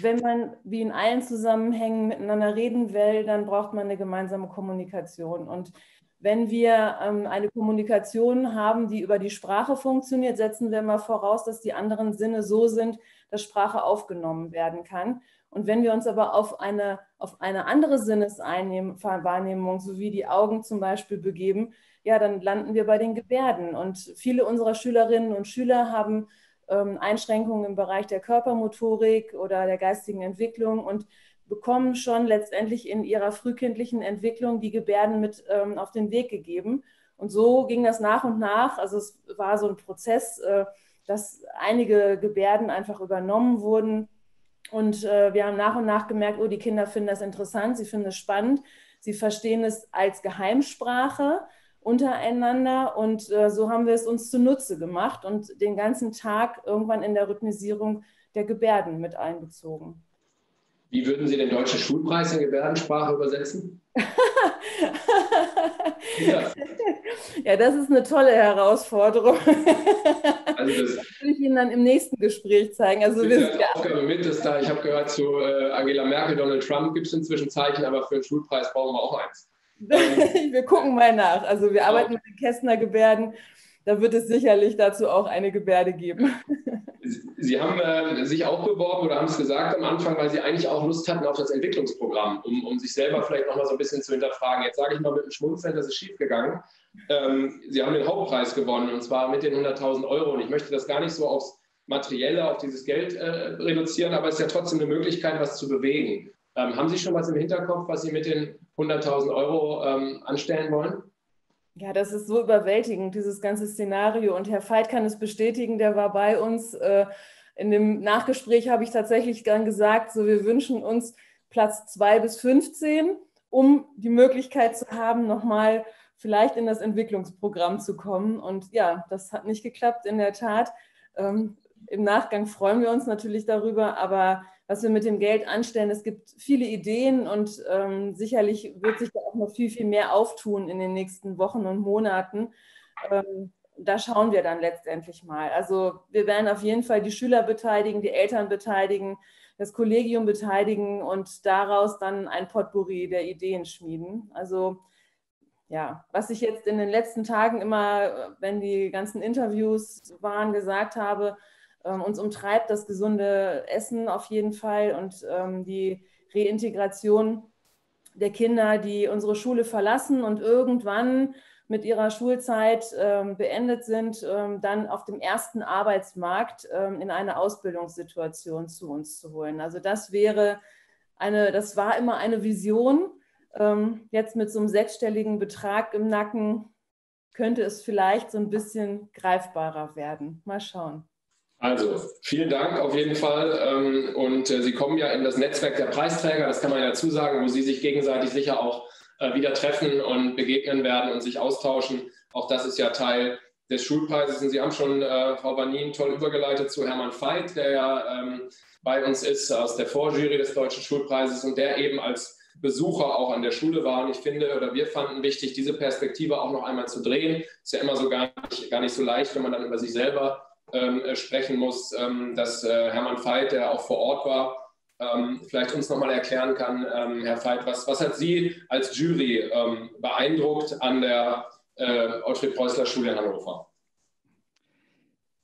wenn man wie in allen Zusammenhängen miteinander reden will, dann braucht man eine gemeinsame Kommunikation. Und wenn wir eine Kommunikation haben, die über die Sprache funktioniert, setzen wir mal voraus, dass die anderen Sinne so sind, dass Sprache aufgenommen werden kann. Und wenn wir uns aber auf eine andere Sinneswahrnehmung, sowie die Augen zum Beispiel, begeben, ja, dann landen wir bei den Gebärden. Und viele unserer Schülerinnen und Schüler haben Einschränkungen im Bereich der Körpermotorik oder der geistigen Entwicklung und bekommen schon letztendlich in ihrer frühkindlichen Entwicklung die Gebärden mit auf den Weg gegeben. Und so ging das nach und nach. Also es war so ein Prozess, dass einige Gebärden einfach übernommen wurden. Und wir haben nach und nach gemerkt, oh, die Kinder finden das interessant, sie finden es spannend. Sie verstehen es als Geheimsprache untereinander. Und so haben wir es uns zunutze gemacht und den ganzen Tag irgendwann in der Rhythmisierung der Gebärden mit einbezogen. Wie würden Sie den Deutschen Schulpreis in Gebärdensprache übersetzen? Ja. Ja, das ist eine tolle Herausforderung. Also das will ich Ihnen dann im nächsten Gespräch zeigen. Also wir sind Aufgabe mit, dass da, ich habe gehört, zu Angela Merkel, Donald Trump gibt es inzwischen Zeichen, aber für den Schulpreis brauchen wir auch eins. Wir gucken mal nach. Also wir arbeiten mit den Kästner Gebärden. Da wird es sicherlich dazu auch eine Gebärde geben. Sie haben sich auch beworben oder haben es gesagt am Anfang, weil Sie eigentlich auch Lust hatten auf das Entwicklungsprogramm, um sich selber vielleicht nochmal so ein bisschen zu hinterfragen. Jetzt sage ich mal mit dem Schmunzeln, das ist schiefgegangen. Sie haben den Hauptpreis gewonnen und zwar mit den 100.000 €. Und ich möchte das gar nicht so aufs Materielle, auf dieses Geld reduzieren, aber es ist ja trotzdem eine Möglichkeit, was zu bewegen. Haben Sie schon was im Hinterkopf, was Sie mit den 100.000 € anstellen wollen? Ja, das ist so überwältigend, dieses ganze Szenario. Und Herr Veith kann es bestätigen, der war bei uns. In dem Nachgespräch habe ich tatsächlich dann gesagt, so, wir wünschen uns Platz 2 bis 15, um die Möglichkeit zu haben, nochmal vielleicht in das Entwicklungsprogramm zu kommen. Und ja, das hat nicht geklappt, in der Tat. Im Nachgang freuen wir uns natürlich darüber, aber was wir mit dem Geld anstellen, es gibt viele Ideen und sicherlich wird sich da auch noch viel, viel mehr auftun in den nächsten Wochen und Monaten. Da schauen wir dann letztendlich mal. Also wir werden auf jeden Fall die Schüler beteiligen, die Eltern beteiligen, das Kollegium beteiligen und daraus dann ein Potpourri der Ideen schmieden. Also ja, was ich jetzt in den letzten Tagen immer, wenn die ganzen Interviews waren, gesagt habe, uns umtreibt das gesunde Essen auf jeden Fall und die Reintegration der Kinder, die unsere Schule verlassen und irgendwann mit ihrer Schulzeit beendet sind, dann auf dem ersten Arbeitsmarkt in eine Ausbildungssituation zu uns zu holen. Also das war immer eine Vision. Jetzt mit so einem 6-stelligen Betrag im Nacken könnte es vielleicht so ein bisschen greifbarer werden. Mal schauen. Also, vielen Dank auf jeden Fall. Und Sie kommen ja in das Netzwerk der Preisträger, das kann man ja dazu sagen, wo Sie sich gegenseitig sicher auch wieder treffen und begegnen werden und sich austauschen. Auch das ist ja Teil des Schulpreises. Und Sie haben schon, Frau Vanin, toll übergeleitet zu Hermann Veith, der ja bei uns ist aus der Vorjury des Deutschen Schulpreises und der eben als Besucher auch an der Schule war. Und ich finde, oder wir fanden wichtig, diese Perspektive auch noch einmal zu drehen. Ist ja immer so gar nicht so leicht, wenn man dann über sich selber sprechen muss, dass Hermann Veith, der auch vor Ort war, vielleicht uns nochmal erklären kann, Herr Veith, was hat Sie als Jury beeindruckt an der Otfried-Preußler-Schule in Hannover?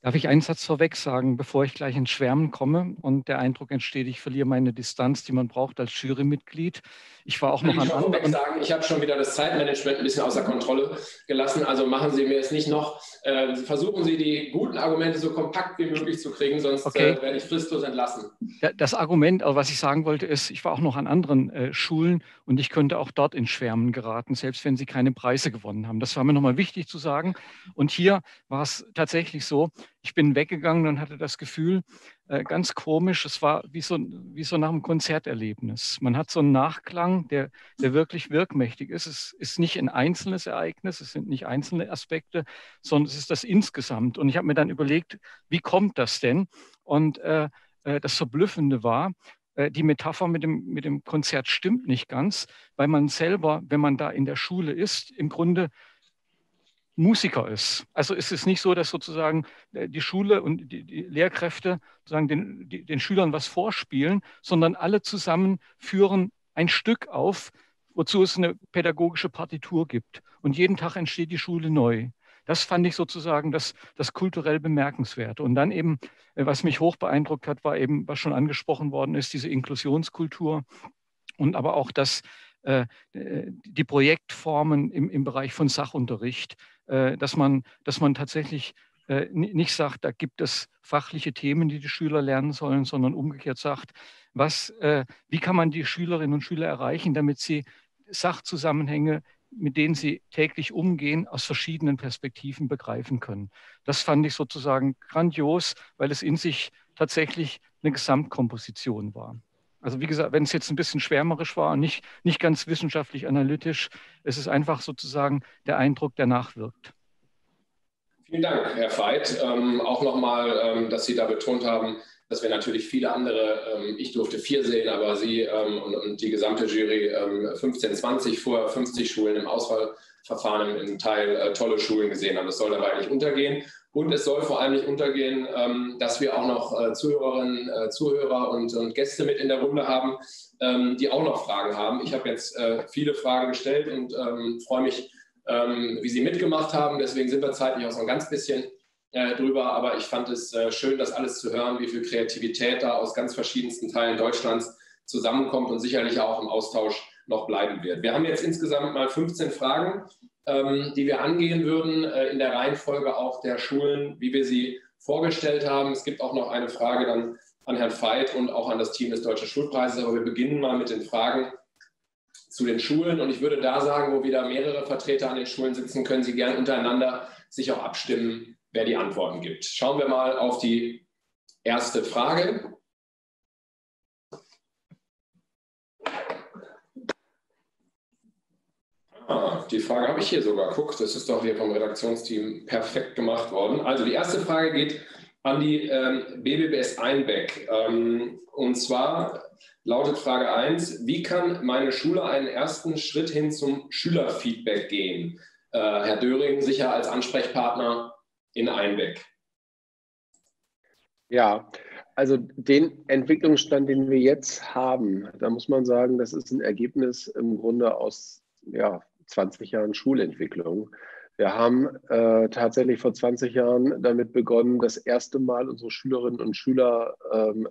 Darf ich einen Satz vorweg sagen, bevor ich gleich ins Schwärmen komme und der Eindruck entsteht, ich verliere meine Distanz, die man braucht als Jurymitglied. Ich war auch noch an anderen... sagen, ich habe schon wieder das Zeitmanagement ein bisschen außer Kontrolle gelassen, also machen Sie mir es nicht noch. Versuchen Sie, die guten Argumente so kompakt wie möglich zu kriegen, sonst werde ich fristlos entlassen. Das Argument, also was ich sagen wollte, ist, ich war auch noch an anderen Schulen und ich könnte auch dort in Schwärmen geraten, selbst wenn sie keine Preise gewonnen haben. Das war mir nochmal wichtig zu sagen. Und hier war es tatsächlich so, ich bin weggegangen und hatte das Gefühl, ganz komisch, es war wie so nach einem Konzerterlebnis. Man hat so einen Nachklang, der wirklich wirkmächtig ist. Es ist nicht ein einzelnes Ereignis, es sind nicht einzelne Aspekte, sondern es ist das insgesamt. Und ich habe mir dann überlegt, wie kommt das denn? Und das Verblüffende war, die Metapher mit dem Konzert stimmt nicht ganz, weil man selber, wenn man da in der Schule ist, im Grunde Musiker ist. Also ist es nicht so, dass sozusagen die Schule und die Lehrkräfte sozusagen den Schülern was vorspielen, sondern alle zusammen führen ein Stück auf, wozu es eine pädagogische Partitur gibt. Und jeden Tag entsteht die Schule neu. Das fand ich sozusagen das kulturell Bemerkenswerte. Und dann eben, was mich hoch beeindruckt hat, war eben, was schon angesprochen worden ist, diese Inklusionskultur und aber auch das, die Projektformen im Bereich von Sachunterricht, dass man tatsächlich nicht sagt, da gibt es fachliche Themen, die die Schüler lernen sollen, sondern umgekehrt sagt, wie kann man die Schülerinnen und Schüler erreichen, damit sie Sachzusammenhänge, mit denen sie täglich umgehen, aus verschiedenen Perspektiven begreifen können. Das fand ich sozusagen grandios, weil es in sich tatsächlich eine Gesamtkomposition war. Also wie gesagt, wenn es jetzt ein bisschen schwärmerisch war und nicht ganz wissenschaftlich analytisch, es ist einfach sozusagen der Eindruck, der nachwirkt. Vielen Dank, Herr Veith. Auch nochmal, dass Sie da betont haben, dass wir natürlich viele andere, ich durfte 4 sehen, aber Sie und die gesamte Jury 15, 20, vorher 50 Schulen im Auswahlverfahren im Teil tolle Schulen gesehen haben. Das soll dabei nicht untergehen. Und es soll vor allem nicht untergehen, dass wir auch noch Zuhörerinnen, Zuhörer und Gäste mit in der Runde haben, die auch noch Fragen haben. Ich habe jetzt viele Fragen gestellt und freue mich, wie Sie mitgemacht haben. Deswegen sind wir zeitlich auch so ein ganz bisschen drüber. Aber ich fand es schön, das alles zu hören, wie viel Kreativität da aus ganz verschiedensten Teilen Deutschlands zusammenkommt und sicherlich auch im Austausch noch bleiben wird. Wir haben jetzt insgesamt mal 15 Fragen, die wir angehen würden, in der Reihenfolge auch der Schulen, wie wir sie vorgestellt haben. Es gibt auch noch eine Frage dann an Herrn Veith und auch an das Team des Deutschen Schulpreises. Aber wir beginnen mal mit den Fragen zu den Schulen. Und ich würde da sagen, wo wieder mehrere Vertreter an den Schulen sitzen, können Sie gern untereinander sich auch abstimmen, wer die Antworten gibt. Schauen wir mal auf die erste Frage. Die Frage habe ich hier sogar. Guck, das ist doch hier vom Redaktionsteam perfekt gemacht worden. Also die erste Frage geht an die BBBS Einbeck. Und zwar lautet Frage 1, wie kann meine Schule einen ersten Schritt hin zum Schülerfeedback gehen? Herr Döring sicher als Ansprechpartner in Einbeck. Ja, also den Entwicklungsstand, den wir jetzt haben, da muss man sagen, das ist ein Ergebnis im Grunde aus 20 Jahren Schulentwicklung. Wir haben tatsächlich vor 20 Jahren damit begonnen, das erste Mal unsere Schülerinnen und Schüler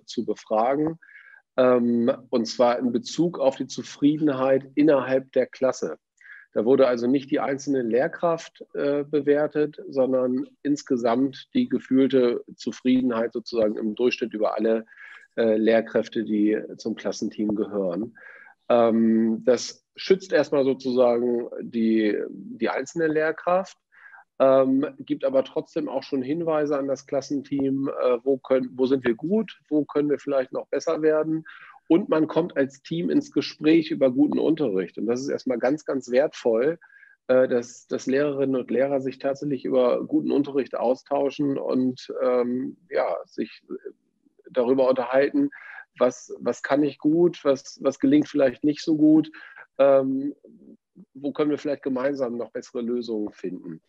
zu befragen, und zwar in Bezug auf die Zufriedenheit innerhalb der Klasse. Da wurde also nicht die einzelne Lehrkraft bewertet, sondern insgesamt die gefühlte Zufriedenheit sozusagen im Durchschnitt über alle Lehrkräfte, die zum Klassenteam gehören. Das schützt erstmal sozusagen die einzelne Lehrkraft, gibt aber trotzdem auch schon Hinweise an das Klassenteam, wo sind wir gut, wo können wir vielleicht noch besser werden. Und man kommt als Team ins Gespräch über guten Unterricht. Und das ist erstmal ganz, ganz wertvoll, dass Lehrerinnen und Lehrer sich tatsächlich über guten Unterricht austauschen und sich darüber unterhalten, was kann ich gut, was gelingt vielleicht nicht so gut, wo können wir vielleicht gemeinsam noch bessere Lösungen finden.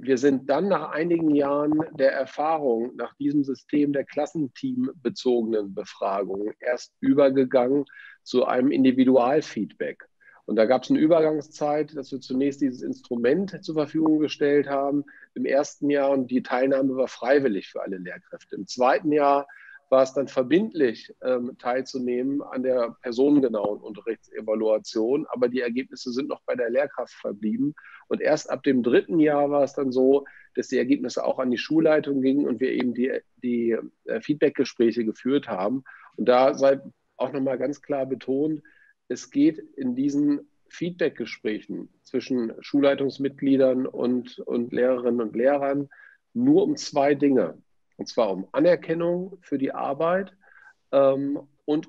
Wir sind dann nach einigen Jahren der Erfahrung nach diesem System der klassenteambezogenen Befragungen erst übergegangen zu einem Individualfeedback. Und da gab es eine Übergangszeit, dass wir zunächst dieses Instrument zur Verfügung gestellt haben im ersten Jahr, und die Teilnahme war freiwillig für alle Lehrkräfte. Im zweiten Jahr war es dann verbindlich, teilzunehmen an der personengenauen Unterrichtsevaluation, aber die Ergebnisse sind noch bei der Lehrkraft verblieben. Und erst ab dem dritten Jahr war es dann so, dass die Ergebnisse auch an die Schulleitung gingen und wir eben die Feedbackgespräche geführt haben. Und da sei auch nochmal ganz klar betont, es geht in diesen Feedbackgesprächen zwischen Schulleitungsmitgliedern und Lehrerinnen und Lehrern nur um zwei Dinge. Und zwar um Anerkennung für die Arbeit und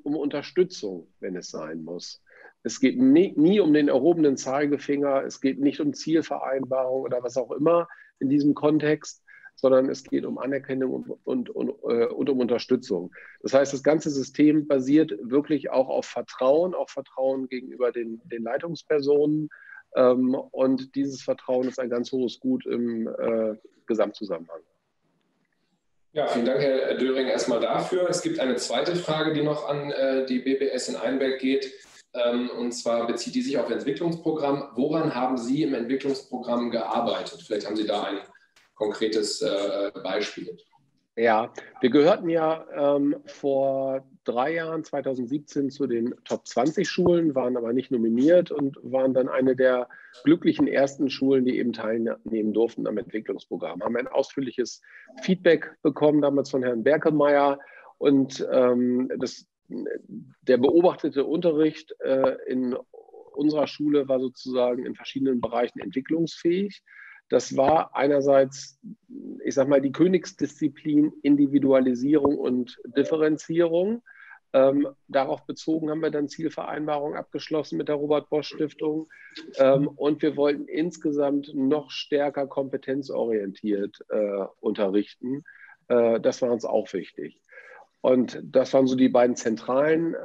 um Unterstützung, wenn es sein muss. Es geht nie um den erhobenen Zeigefinger, es geht nicht um Zielvereinbarung oder was auch immer in diesem Kontext, sondern es geht um Anerkennung und um Unterstützung. Das heißt, das ganze System basiert wirklich auch auf Vertrauen, gegenüber den Leitungspersonen. Und dieses Vertrauen ist ein ganz hohes Gut im Gesamtzusammenhang. Ja, vielen Dank, Herr Döring, erstmal dafür. Es gibt eine zweite Frage, die noch an die BBS in Einbeck geht. Und zwar bezieht die sich auf Entwicklungsprogramm. Woran haben Sie im Entwicklungsprogramm gearbeitet? Vielleicht haben Sie da einen konkretes Beispiel. Ja, wir gehörten ja vor 3 Jahren, 2017, zu den Top 20 Schulen, waren aber nicht nominiert und waren dann eine der glücklichen ersten Schulen, die eben teilnehmen durften am Entwicklungsprogramm. Haben ein ausführliches Feedback bekommen, damals von Herrn Berkemeyer, und der beobachtete Unterricht in unserer Schule war sozusagen in verschiedenen Bereichen entwicklungsfähig. Das war einerseits, ich sag mal, die Königsdisziplin Individualisierung und Differenzierung. Darauf bezogen haben wir dann Zielvereinbarungen abgeschlossen mit der Robert-Bosch-Stiftung. Und wir wollten insgesamt noch stärker kompetenzorientiert unterrichten. Das war uns auch wichtig. Und das waren so die beiden zentralen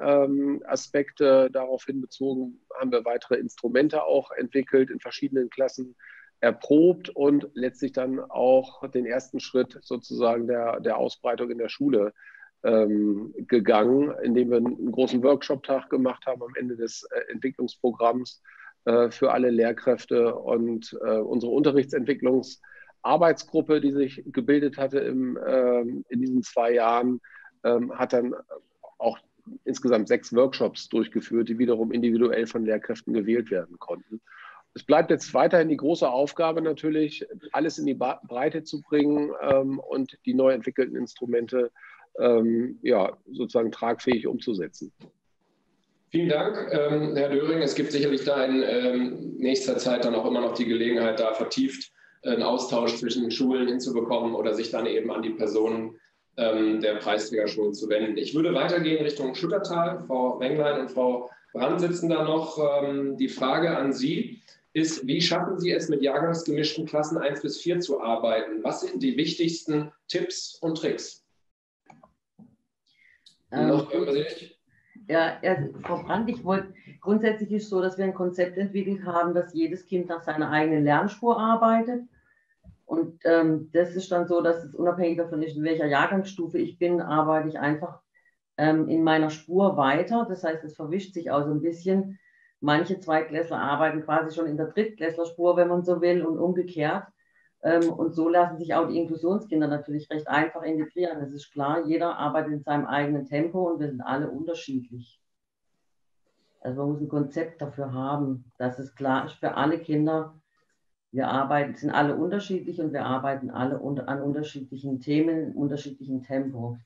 Aspekte. Daraufhin bezogen haben wir weitere Instrumente auch entwickelt, in verschiedenen Klassen erprobt und letztlich dann auch den ersten Schritt sozusagen der Ausbreitung in der Schule gegangen, indem wir einen großen Workshop-Tag gemacht haben am Ende des Entwicklungsprogramms für alle Lehrkräfte, und unsere Unterrichtsentwicklungsarbeitsgruppe, die sich gebildet hatte in diesen 2 Jahren, hat dann auch insgesamt 6 Workshops durchgeführt, die wiederum individuell von Lehrkräften gewählt werden konnten. Es bleibt jetzt weiterhin die große Aufgabe natürlich, alles in die Breite zu bringen und die neu entwickelten Instrumente sozusagen tragfähig umzusetzen. Vielen Dank, Herr Döring. Es gibt sicherlich da in nächster Zeit dann auch immer noch die Gelegenheit, da vertieft einen Austausch zwischen Schulen hinzubekommen oder sich dann eben an die Personen der Preisträgerschulen zu wenden. Ich würde weitergehen Richtung Schuttertal. Frau Wenglein und Frau Brandt sitzen da noch. Die Frage an Sie ist, wie schaffen Sie es, mit jahrgangsgemischten Klassen 1-4 zu arbeiten? Was sind die wichtigsten Tipps und Tricks? Noch Frau Brandt, grundsätzlich ist es so, dass wir ein Konzept entwickelt haben, dass jedes Kind nach seiner eigenen Lernspur arbeitet. Und das ist dann so, dass es unabhängig davon ist, in welcher Jahrgangsstufe ich bin, arbeite ich einfach in meiner Spur weiter. Das heißt, es verwischt sich auch so ein bisschen. Manche Zweitklässler arbeiten quasi schon in der Drittklässlerspur, wenn man so will, und umgekehrt. Und so lassen sich auch die Inklusionskinder natürlich recht einfach integrieren. Das ist klar, jeder arbeitet in seinem eigenen Tempo und wir sind alle unterschiedlich. Also man muss ein Konzept dafür haben, dass es klar ist für alle Kinder, sind alle unterschiedlich und wir arbeiten alle an unterschiedlichen Themen, in unterschiedlichem Tempo.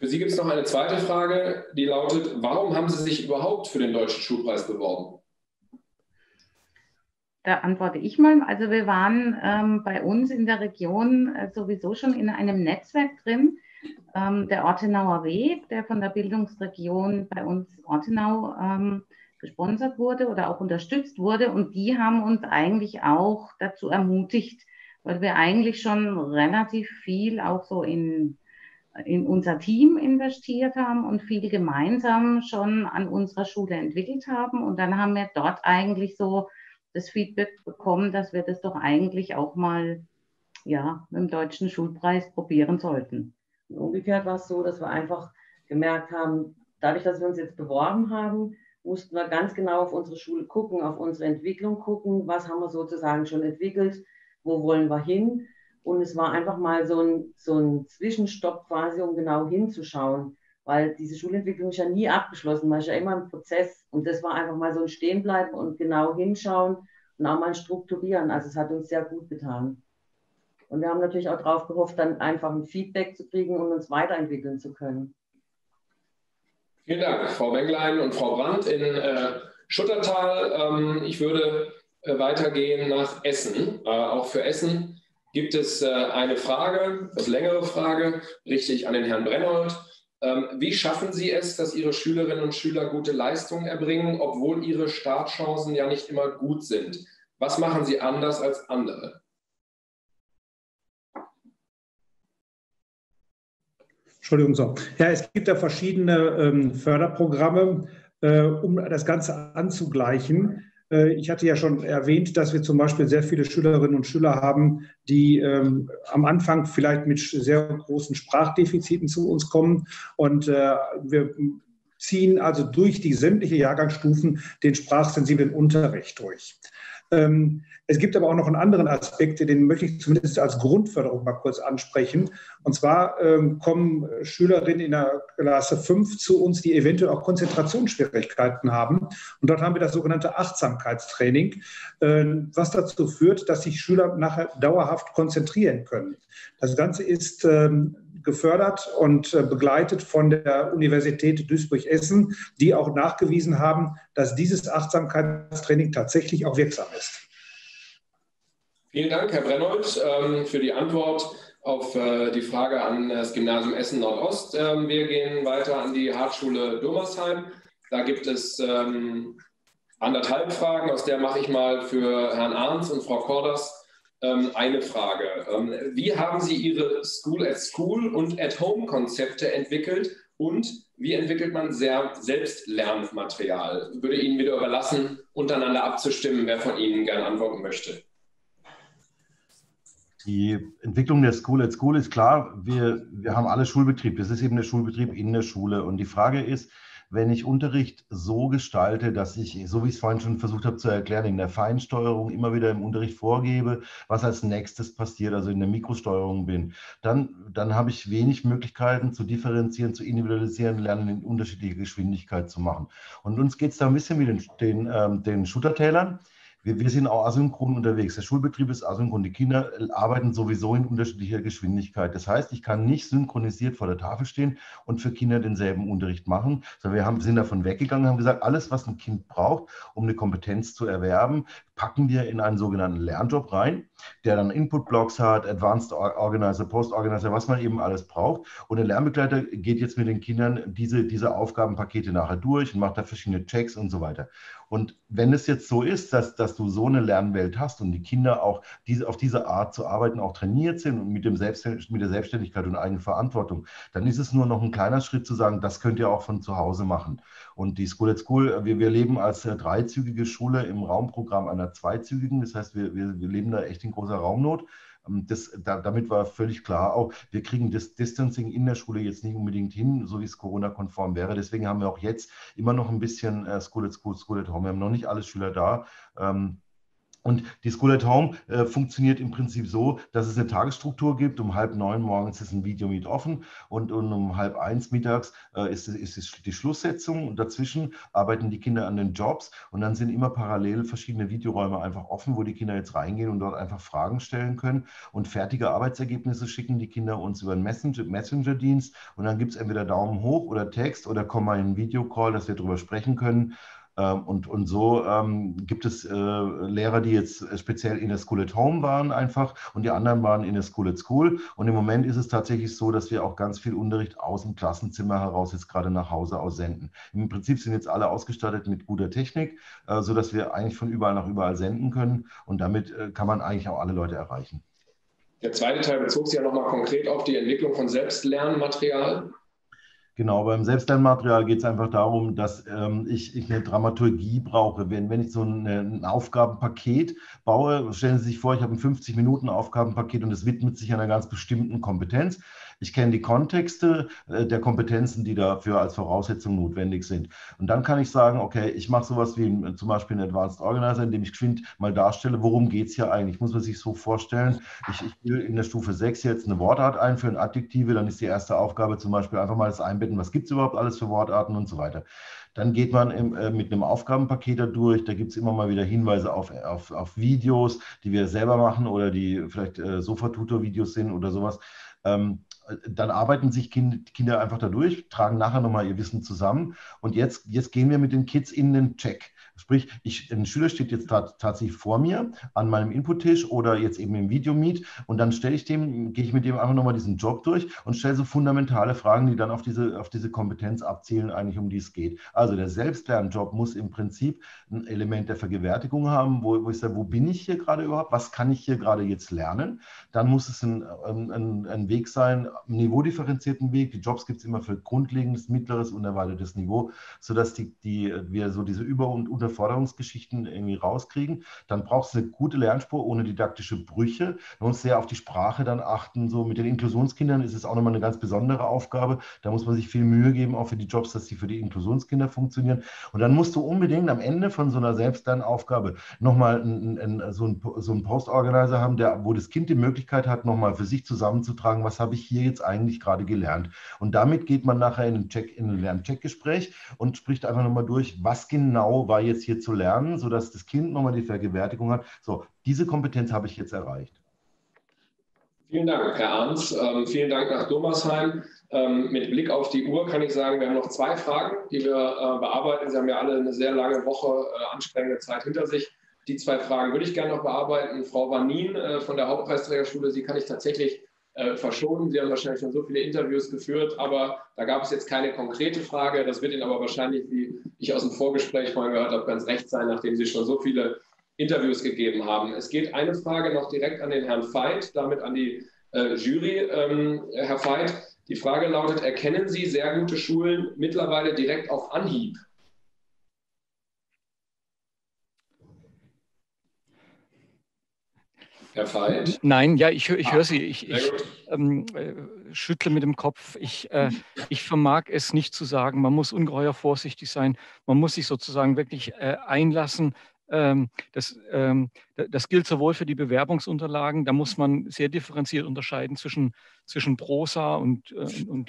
Für Sie gibt es noch eine zweite Frage, die lautet, warum haben Sie sich überhaupt für den Deutschen Schulpreis beworben? Da antworte ich mal. Also wir waren bei uns in der Region sowieso schon in einem Netzwerk drin. Der Ortenauer Weg, der von der Bildungsregion bei uns Ortenau gesponsert wurde oder auch unterstützt wurde. Und die haben uns eigentlich auch dazu ermutigt, weil wir eigentlich schon relativ viel auch so in unser Team investiert haben und viel gemeinsam schon an unserer Schule entwickelt haben. Und dann haben wir dort eigentlich so das Feedback bekommen, dass wir das doch eigentlich auch mal mit dem Deutschen Schulpreis probieren sollten. Umgekehrt war es so, dass wir einfach gemerkt haben, dadurch, dass wir uns jetzt beworben haben, mussten wir ganz genau auf unsere Schule gucken, auf unsere Entwicklung gucken, was haben wir sozusagen schon entwickelt, wo wollen wir hin. Und es war einfach mal so ein Zwischenstopp quasi, um genau hinzuschauen, weil diese Schulentwicklung ist ja nie abgeschlossen, man ist ja immer im Prozess. Und das war einfach mal so ein Stehenbleiben und genau hinschauen und auch mal strukturieren. Also es hat uns sehr gut getan. Und wir haben natürlich auch darauf gehofft, dann einfach ein Feedback zu kriegen und uns weiterentwickeln zu können. Vielen Dank, Frau Wenglein und Frau Brandt in Schuttertal. Ich würde weitergehen nach Essen. Auch für Essen gibt es eine Frage, etwas längere Frage, richtig an den Herrn Brennhold. Wie schaffen Sie es, dass Ihre Schülerinnen und Schüler gute Leistungen erbringen, obwohl Ihre Startchancen ja nicht immer gut sind? Was machen Sie anders als andere? Entschuldigung, so. Ja, es gibt ja verschiedene Förderprogramme, um das Ganze anzugleichen. Ich hatte ja schon erwähnt, dass wir zum Beispiel sehr viele Schülerinnen und Schüler haben, die am Anfang vielleicht mit sehr großen Sprachdefiziten zu uns kommen. Und wir ziehen also durch die sämtlichen Jahrgangsstufen den sprachsensiblen Unterricht durch. Es gibt aber auch noch einen anderen Aspekt, den möchte ich zumindest als Grundförderung mal kurz ansprechen. Und zwar kommen Schülerinnen in der Klasse 5 zu uns, die eventuell auch Konzentrationsschwierigkeiten haben. Und dort haben wir das sogenannte Achtsamkeitstraining, was dazu führt, dass sich Schüler nachher dauerhaft konzentrieren können. Das Ganze ist gefördert und begleitet von der Universität Duisburg-Essen, die auch nachgewiesen haben, dass dieses Achtsamkeitstraining tatsächlich auch wirksam ist. Vielen Dank, Herr Brennhold, für die Antwort auf die Frage an das Gymnasium Essen Nordost. Wir gehen weiter an die Hartschule Durmersheim. Da gibt es 1,5 Fragen, aus der mache ich mal für Herrn Arns und Frau Korders eine Frage. Wie haben Sie Ihre School-at-School- und At-Home-Konzepte entwickelt und wie entwickelt man selbst Lernmaterial? Würde Ihnen wieder überlassen, untereinander abzustimmen, wer von Ihnen gerne antworten möchte. Die Entwicklung der School-at-School ist klar, wir haben alle Schulbetrieb. Das ist eben der Schulbetrieb in der Schule. Und die Frage ist, wenn ich Unterricht so gestalte, dass ich, so wie ich es vorhin schon versucht habe zu erklären, in der Feinsteuerung immer wieder im Unterricht vorgebe, was als nächstes passiert, also in der Mikrosteuerung bin, dann habe ich wenig Möglichkeiten zu differenzieren, zu individualisieren, Lernen in unterschiedliche Geschwindigkeit zu machen. Und uns geht es da ein bisschen wie den Schuttertälern. Wir sind auch asynchron unterwegs. Der Schulbetrieb ist asynchron. Die Kinder arbeiten sowieso in unterschiedlicher Geschwindigkeit. Das heißt, ich kann nicht synchronisiert vor der Tafel stehen und für Kinder denselben Unterricht machen. So, wir sind davon weggegangen, haben gesagt, alles, was ein Kind braucht, um eine Kompetenz zu erwerben, packen wir in einen sogenannten Lernjob rein, der dann Input-Blocks hat, Advanced Organizer, Post-Organizer, was man eben alles braucht. Und der Lernbegleiter geht jetzt mit den Kindern diese Aufgabenpakete nachher durch und macht da verschiedene Checks und so weiter. Und wenn es jetzt so ist, dass du so eine Lernwelt hast und die Kinder auch auf diese Art zu arbeiten auch trainiert sind und mit der Selbstständigkeit und Eigenverantwortung, dann ist es nur noch ein kleiner Schritt zu sagen, das könnt ihr auch von zu Hause machen. Und die School-at-School, wir leben als dreizügige Schule im Raumprogramm einer zweizügigen, das heißt, wir leben da echt in großer Raumnot. Damit war völlig klar auch, wir kriegen das Distancing in der Schule jetzt nicht unbedingt hin, so wie es Corona-konform wäre. Deswegen haben wir auch jetzt immer noch ein bisschen School at School, School at Home. Wir haben noch nicht alle Schüler da. Und die School at Home funktioniert im Prinzip so, dass es eine Tagesstruktur gibt. Um 8:30 morgens ist ein Videomeet offen und um 12:30 mittags ist die Schlusssetzung. Und dazwischen arbeiten die Kinder an den Jobs und dann sind immer parallel verschiedene Videoräume einfach offen, wo die Kinder jetzt reingehen und dort einfach Fragen stellen können. Und fertige Arbeitsergebnisse schicken die Kinder uns über einen Messenger-Dienst. Und dann gibt es entweder Daumen hoch oder Text oder komm mal in einen Videocall, dass wir darüber sprechen können. Und so gibt es Lehrer, die jetzt speziell in der School at Home waren einfach und die anderen waren in der School at School. Und im Moment ist es tatsächlich so, dass wir auch ganz viel Unterricht aus dem Klassenzimmer heraus jetzt gerade nach Hause aussenden. Im Prinzip sind jetzt alle ausgestattet mit guter Technik, sodass wir eigentlich von überall nach überall senden können. Und damit kann man eigentlich auch alle Leute erreichen. Der zweite Teil bezog sich ja nochmal konkret auf die Entwicklung von Selbstlernmaterial. Genau, beim Selbstlernmaterial geht es einfach darum, dass ich eine Dramaturgie brauche. Wenn ich so ein Aufgabenpaket baue, stellen Sie sich vor, ich habe ein 50-Minuten-Aufgabenpaket und es widmet sich einer ganz bestimmten Kompetenz. Ich kenne die Kontexte der Kompetenzen, die dafür als Voraussetzung notwendig sind. Und dann kann ich sagen, okay, ich mache sowas wie zum Beispiel einen Advanced Organizer, indem ich geschwind mal darstelle, worum geht es hier eigentlich. Muss man sich so vorstellen, ich will in der Stufe 6 jetzt eine Wortart einführen, Adjektive, dann ist die erste Aufgabe zum Beispiel einfach mal das Einbetten, was gibt es überhaupt alles für Wortarten und so weiter. Dann geht man mit einem Aufgabenpaket da durch. Da gibt es immer mal wieder Hinweise auf Videos, die wir selber machen oder die vielleicht Sofa-Tutor-Videos sind oder sowas. Dann arbeiten sich Kinder einfach dadurch, tragen nachher nochmal ihr Wissen zusammen. Und jetzt gehen wir mit den Kids in den Check. Sprich, ein Schüler steht jetzt tatsächlich vor mir an meinem Inputtisch oder jetzt eben im Videomeet. Und dann gehe ich mit dem einfach nochmal diesen Job durch und stelle so fundamentale Fragen, die dann auf diese Kompetenz abzielen, eigentlich um die es geht. Also der Selbstlernjob muss im Prinzip ein Element der Vergewertigung haben, wo ich sage, wo bin ich hier gerade überhaupt? Was kann ich hier gerade jetzt lernen? Dann muss es ein Weg sein, einen niveaudifferenzierten Weg. Die Jobs gibt es immer für grundlegendes, mittleres und erweitertes Niveau, sodass wir so diese Über- und Unterforderungsgeschichten irgendwie rauskriegen. Dann braucht es eine gute Lernspur ohne didaktische Brüche. Man muss sehr auf die Sprache dann achten. So mit den Inklusionskindern ist es auch nochmal eine ganz besondere Aufgabe. Da muss man sich viel Mühe geben, auch für die Jobs, dass die für die Inklusionskinder funktionieren. Und dann musst du unbedingt am Ende von so einer Selbstlernaufgabe nochmal so einen Post-Organizer haben, wo das Kind die Möglichkeit hat, nochmal für sich zusammenzutragen, was habe ich hier jetzt eigentlich gerade gelernt. Und damit geht man nachher in ein Lerncheckgespräch und spricht einfach nochmal durch, was genau war jetzt hier zu lernen, sodass das Kind nochmal die Vergewertigung hat. So, diese Kompetenz habe ich jetzt erreicht. Vielen Dank, Herr Arns. Vielen Dank nach Durmersheim. Mit Blick auf die Uhr kann ich sagen, wir haben noch 2 Fragen, die wir bearbeiten. Sie haben ja alle eine sehr lange Woche anstrengende Zeit hinter sich. Die 2 Fragen würde ich gerne noch bearbeiten. Frau Vanin von der Hauptpreisträgerschule, Sie kann ich tatsächlich verschonen. Sie haben wahrscheinlich schon so viele Interviews geführt, aber da gab es jetzt keine konkrete Frage. Das wird Ihnen aber wahrscheinlich, wie ich aus dem Vorgespräch vorhin gehört habe, ganz recht sein, nachdem Sie schon so viele Interviews gegeben haben. Es geht eine Frage noch direkt an den Herrn Veith, damit an die Jury. Herr Veith, die Frage lautet, erkennen Sie sehr gute Schulen mittlerweile direkt auf Anhieb? Herr Veith? Nein, ja, ich höre Sie. Ich schüttle mit dem Kopf. Ich vermag es nicht zu sagen. Man muss ungeheuer vorsichtig sein. Man muss sich sozusagen wirklich einlassen. Das gilt sowohl für die Bewerbungsunterlagen, da muss man sehr differenziert unterscheiden zwischen Prosa und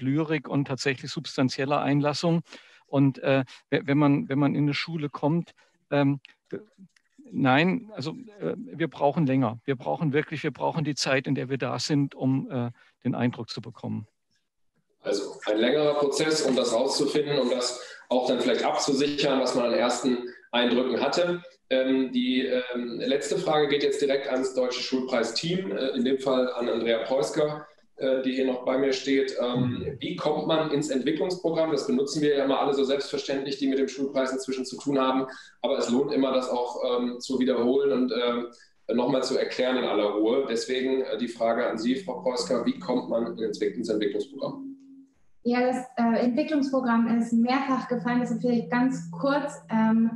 Lyrik und tatsächlich substanzieller Einlassung. Und wenn man in eine Schule kommt, nein, also wir brauchen länger. Wir brauchen die Zeit, in der wir da sind, um den Eindruck zu bekommen. Also ein längerer Prozess, um das rauszufinden, um das auch dann vielleicht abzusichern, was man an ersten Eindrücken hatte. Die letzte Frage geht jetzt direkt ans Deutsche Schulpreis-Team, in dem Fall an Andrea Preusker, die hier noch bei mir steht. Wie kommt man ins Entwicklungsprogramm? Das benutzen wir ja immer alle so selbstverständlich, die mit dem Schulpreis inzwischen zu tun haben. Aber es lohnt immer, das auch zu wiederholen und nochmal zu erklären in aller Ruhe. Deswegen die Frage an Sie, Frau Preusker, wie kommt man ins Entwicklungsprogramm? Ja, das Entwicklungsprogramm ist mehrfach gefallen. Deshalb vielleicht ganz kurz,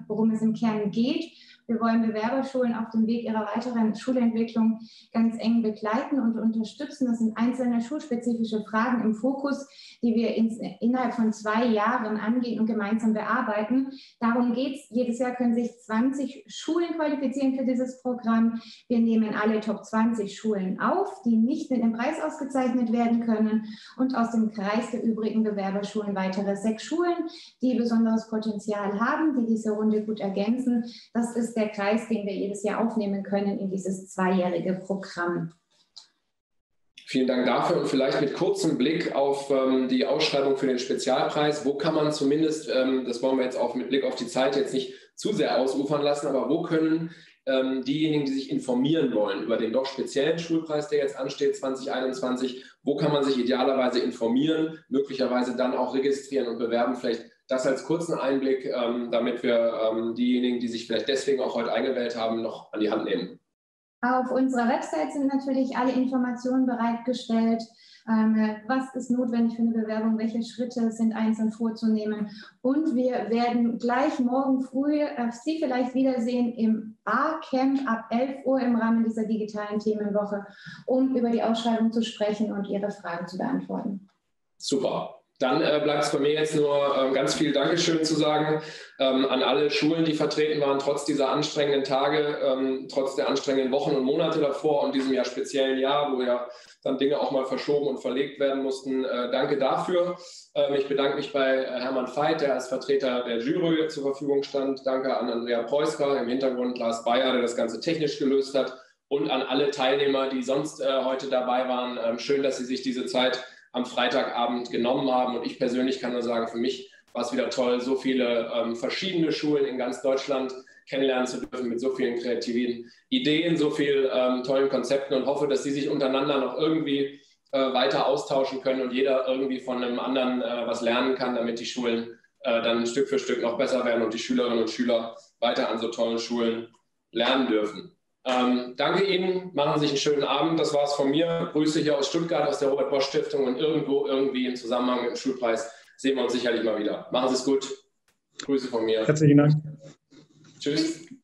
worum es im Kern geht. Wir wollen Bewerberschulen auf dem Weg ihrer weiteren Schulentwicklung ganz eng begleiten und unterstützen. Das sind einzelne schulspezifische Fragen im Fokus, die wir innerhalb von 2 Jahren angehen und gemeinsam bearbeiten. Darum geht es. Jedes Jahr können sich 20 Schulen qualifizieren für dieses Programm. Wir nehmen alle Top 20 Schulen auf, die nicht mit dem Preis ausgezeichnet werden können, und aus dem Kreis der übrigen Bewerberschulen weitere 6 Schulen, die besonderes Potenzial haben, die diese Runde gut ergänzen. Das ist der Kreis, den wir jedes Jahr aufnehmen können in dieses zweijährige Programm. Vielen Dank dafür und vielleicht mit kurzem Blick auf die Ausschreibung für den Spezialpreis. Wo kann man zumindest, das wollen wir jetzt auch mit Blick auf die Zeit jetzt nicht zu sehr ausufern lassen, aber wo können diejenigen, die sich informieren wollen über den doch speziellen Schulpreis, der jetzt ansteht 2021, wo kann man sich idealerweise informieren, möglicherweise dann auch registrieren und bewerben? Vielleicht das als kurzen Einblick, damit wir diejenigen, die sich vielleicht deswegen auch heute eingewählt haben, noch an die Hand nehmen. Auf unserer Website sind natürlich alle Informationen bereitgestellt. Was ist notwendig für eine Bewerbung? Welche Schritte sind einzeln vorzunehmen? Und wir werden gleich morgen früh Sie vielleicht wiedersehen im A-Camp ab 11 Uhr im Rahmen dieser digitalen Themenwoche, um über die Ausschreibung zu sprechen und Ihre Fragen zu beantworten. Super. Dann bleibt es bei mir jetzt nur ganz viel Dankeschön zu sagen an alle Schulen, die vertreten waren, trotz dieser anstrengenden Tage, trotz der anstrengenden Wochen und Monate davor und diesem ja speziellen Jahr, wo ja dann Dinge auch mal verschoben und verlegt werden mussten. Danke dafür. Ich bedanke mich bei Hermann Veith, der als Vertreter der Jury zur Verfügung stand. Danke an Andrea Preusker, im Hintergrund Lars Beyer, der das Ganze technisch gelöst hat, und an alle Teilnehmer, die sonst heute dabei waren. Schön, dass Sie sich diese Zeit am Freitagabend genommen haben. Und ich persönlich kann nur sagen, für mich war es wieder toll, so viele verschiedene Schulen in ganz Deutschland kennenlernen zu dürfen mit so vielen kreativen Ideen, so vielen tollen Konzepten, und hoffe, dass die sich untereinander noch irgendwie weiter austauschen können und jeder irgendwie von einem anderen was lernen kann, damit die Schulen dann Stück für Stück noch besser werden und die Schülerinnen und Schüler weiter an so tollen Schulen lernen dürfen. Danke Ihnen, machen Sie sich einen schönen Abend. Das war's von mir. Grüße hier aus Stuttgart, aus der Robert-Bosch-Stiftung, und irgendwie im Zusammenhang mit dem Schulpreis sehen wir uns sicherlich mal wieder. Machen Sie es gut. Grüße von mir. Herzlichen Dank. Tschüss.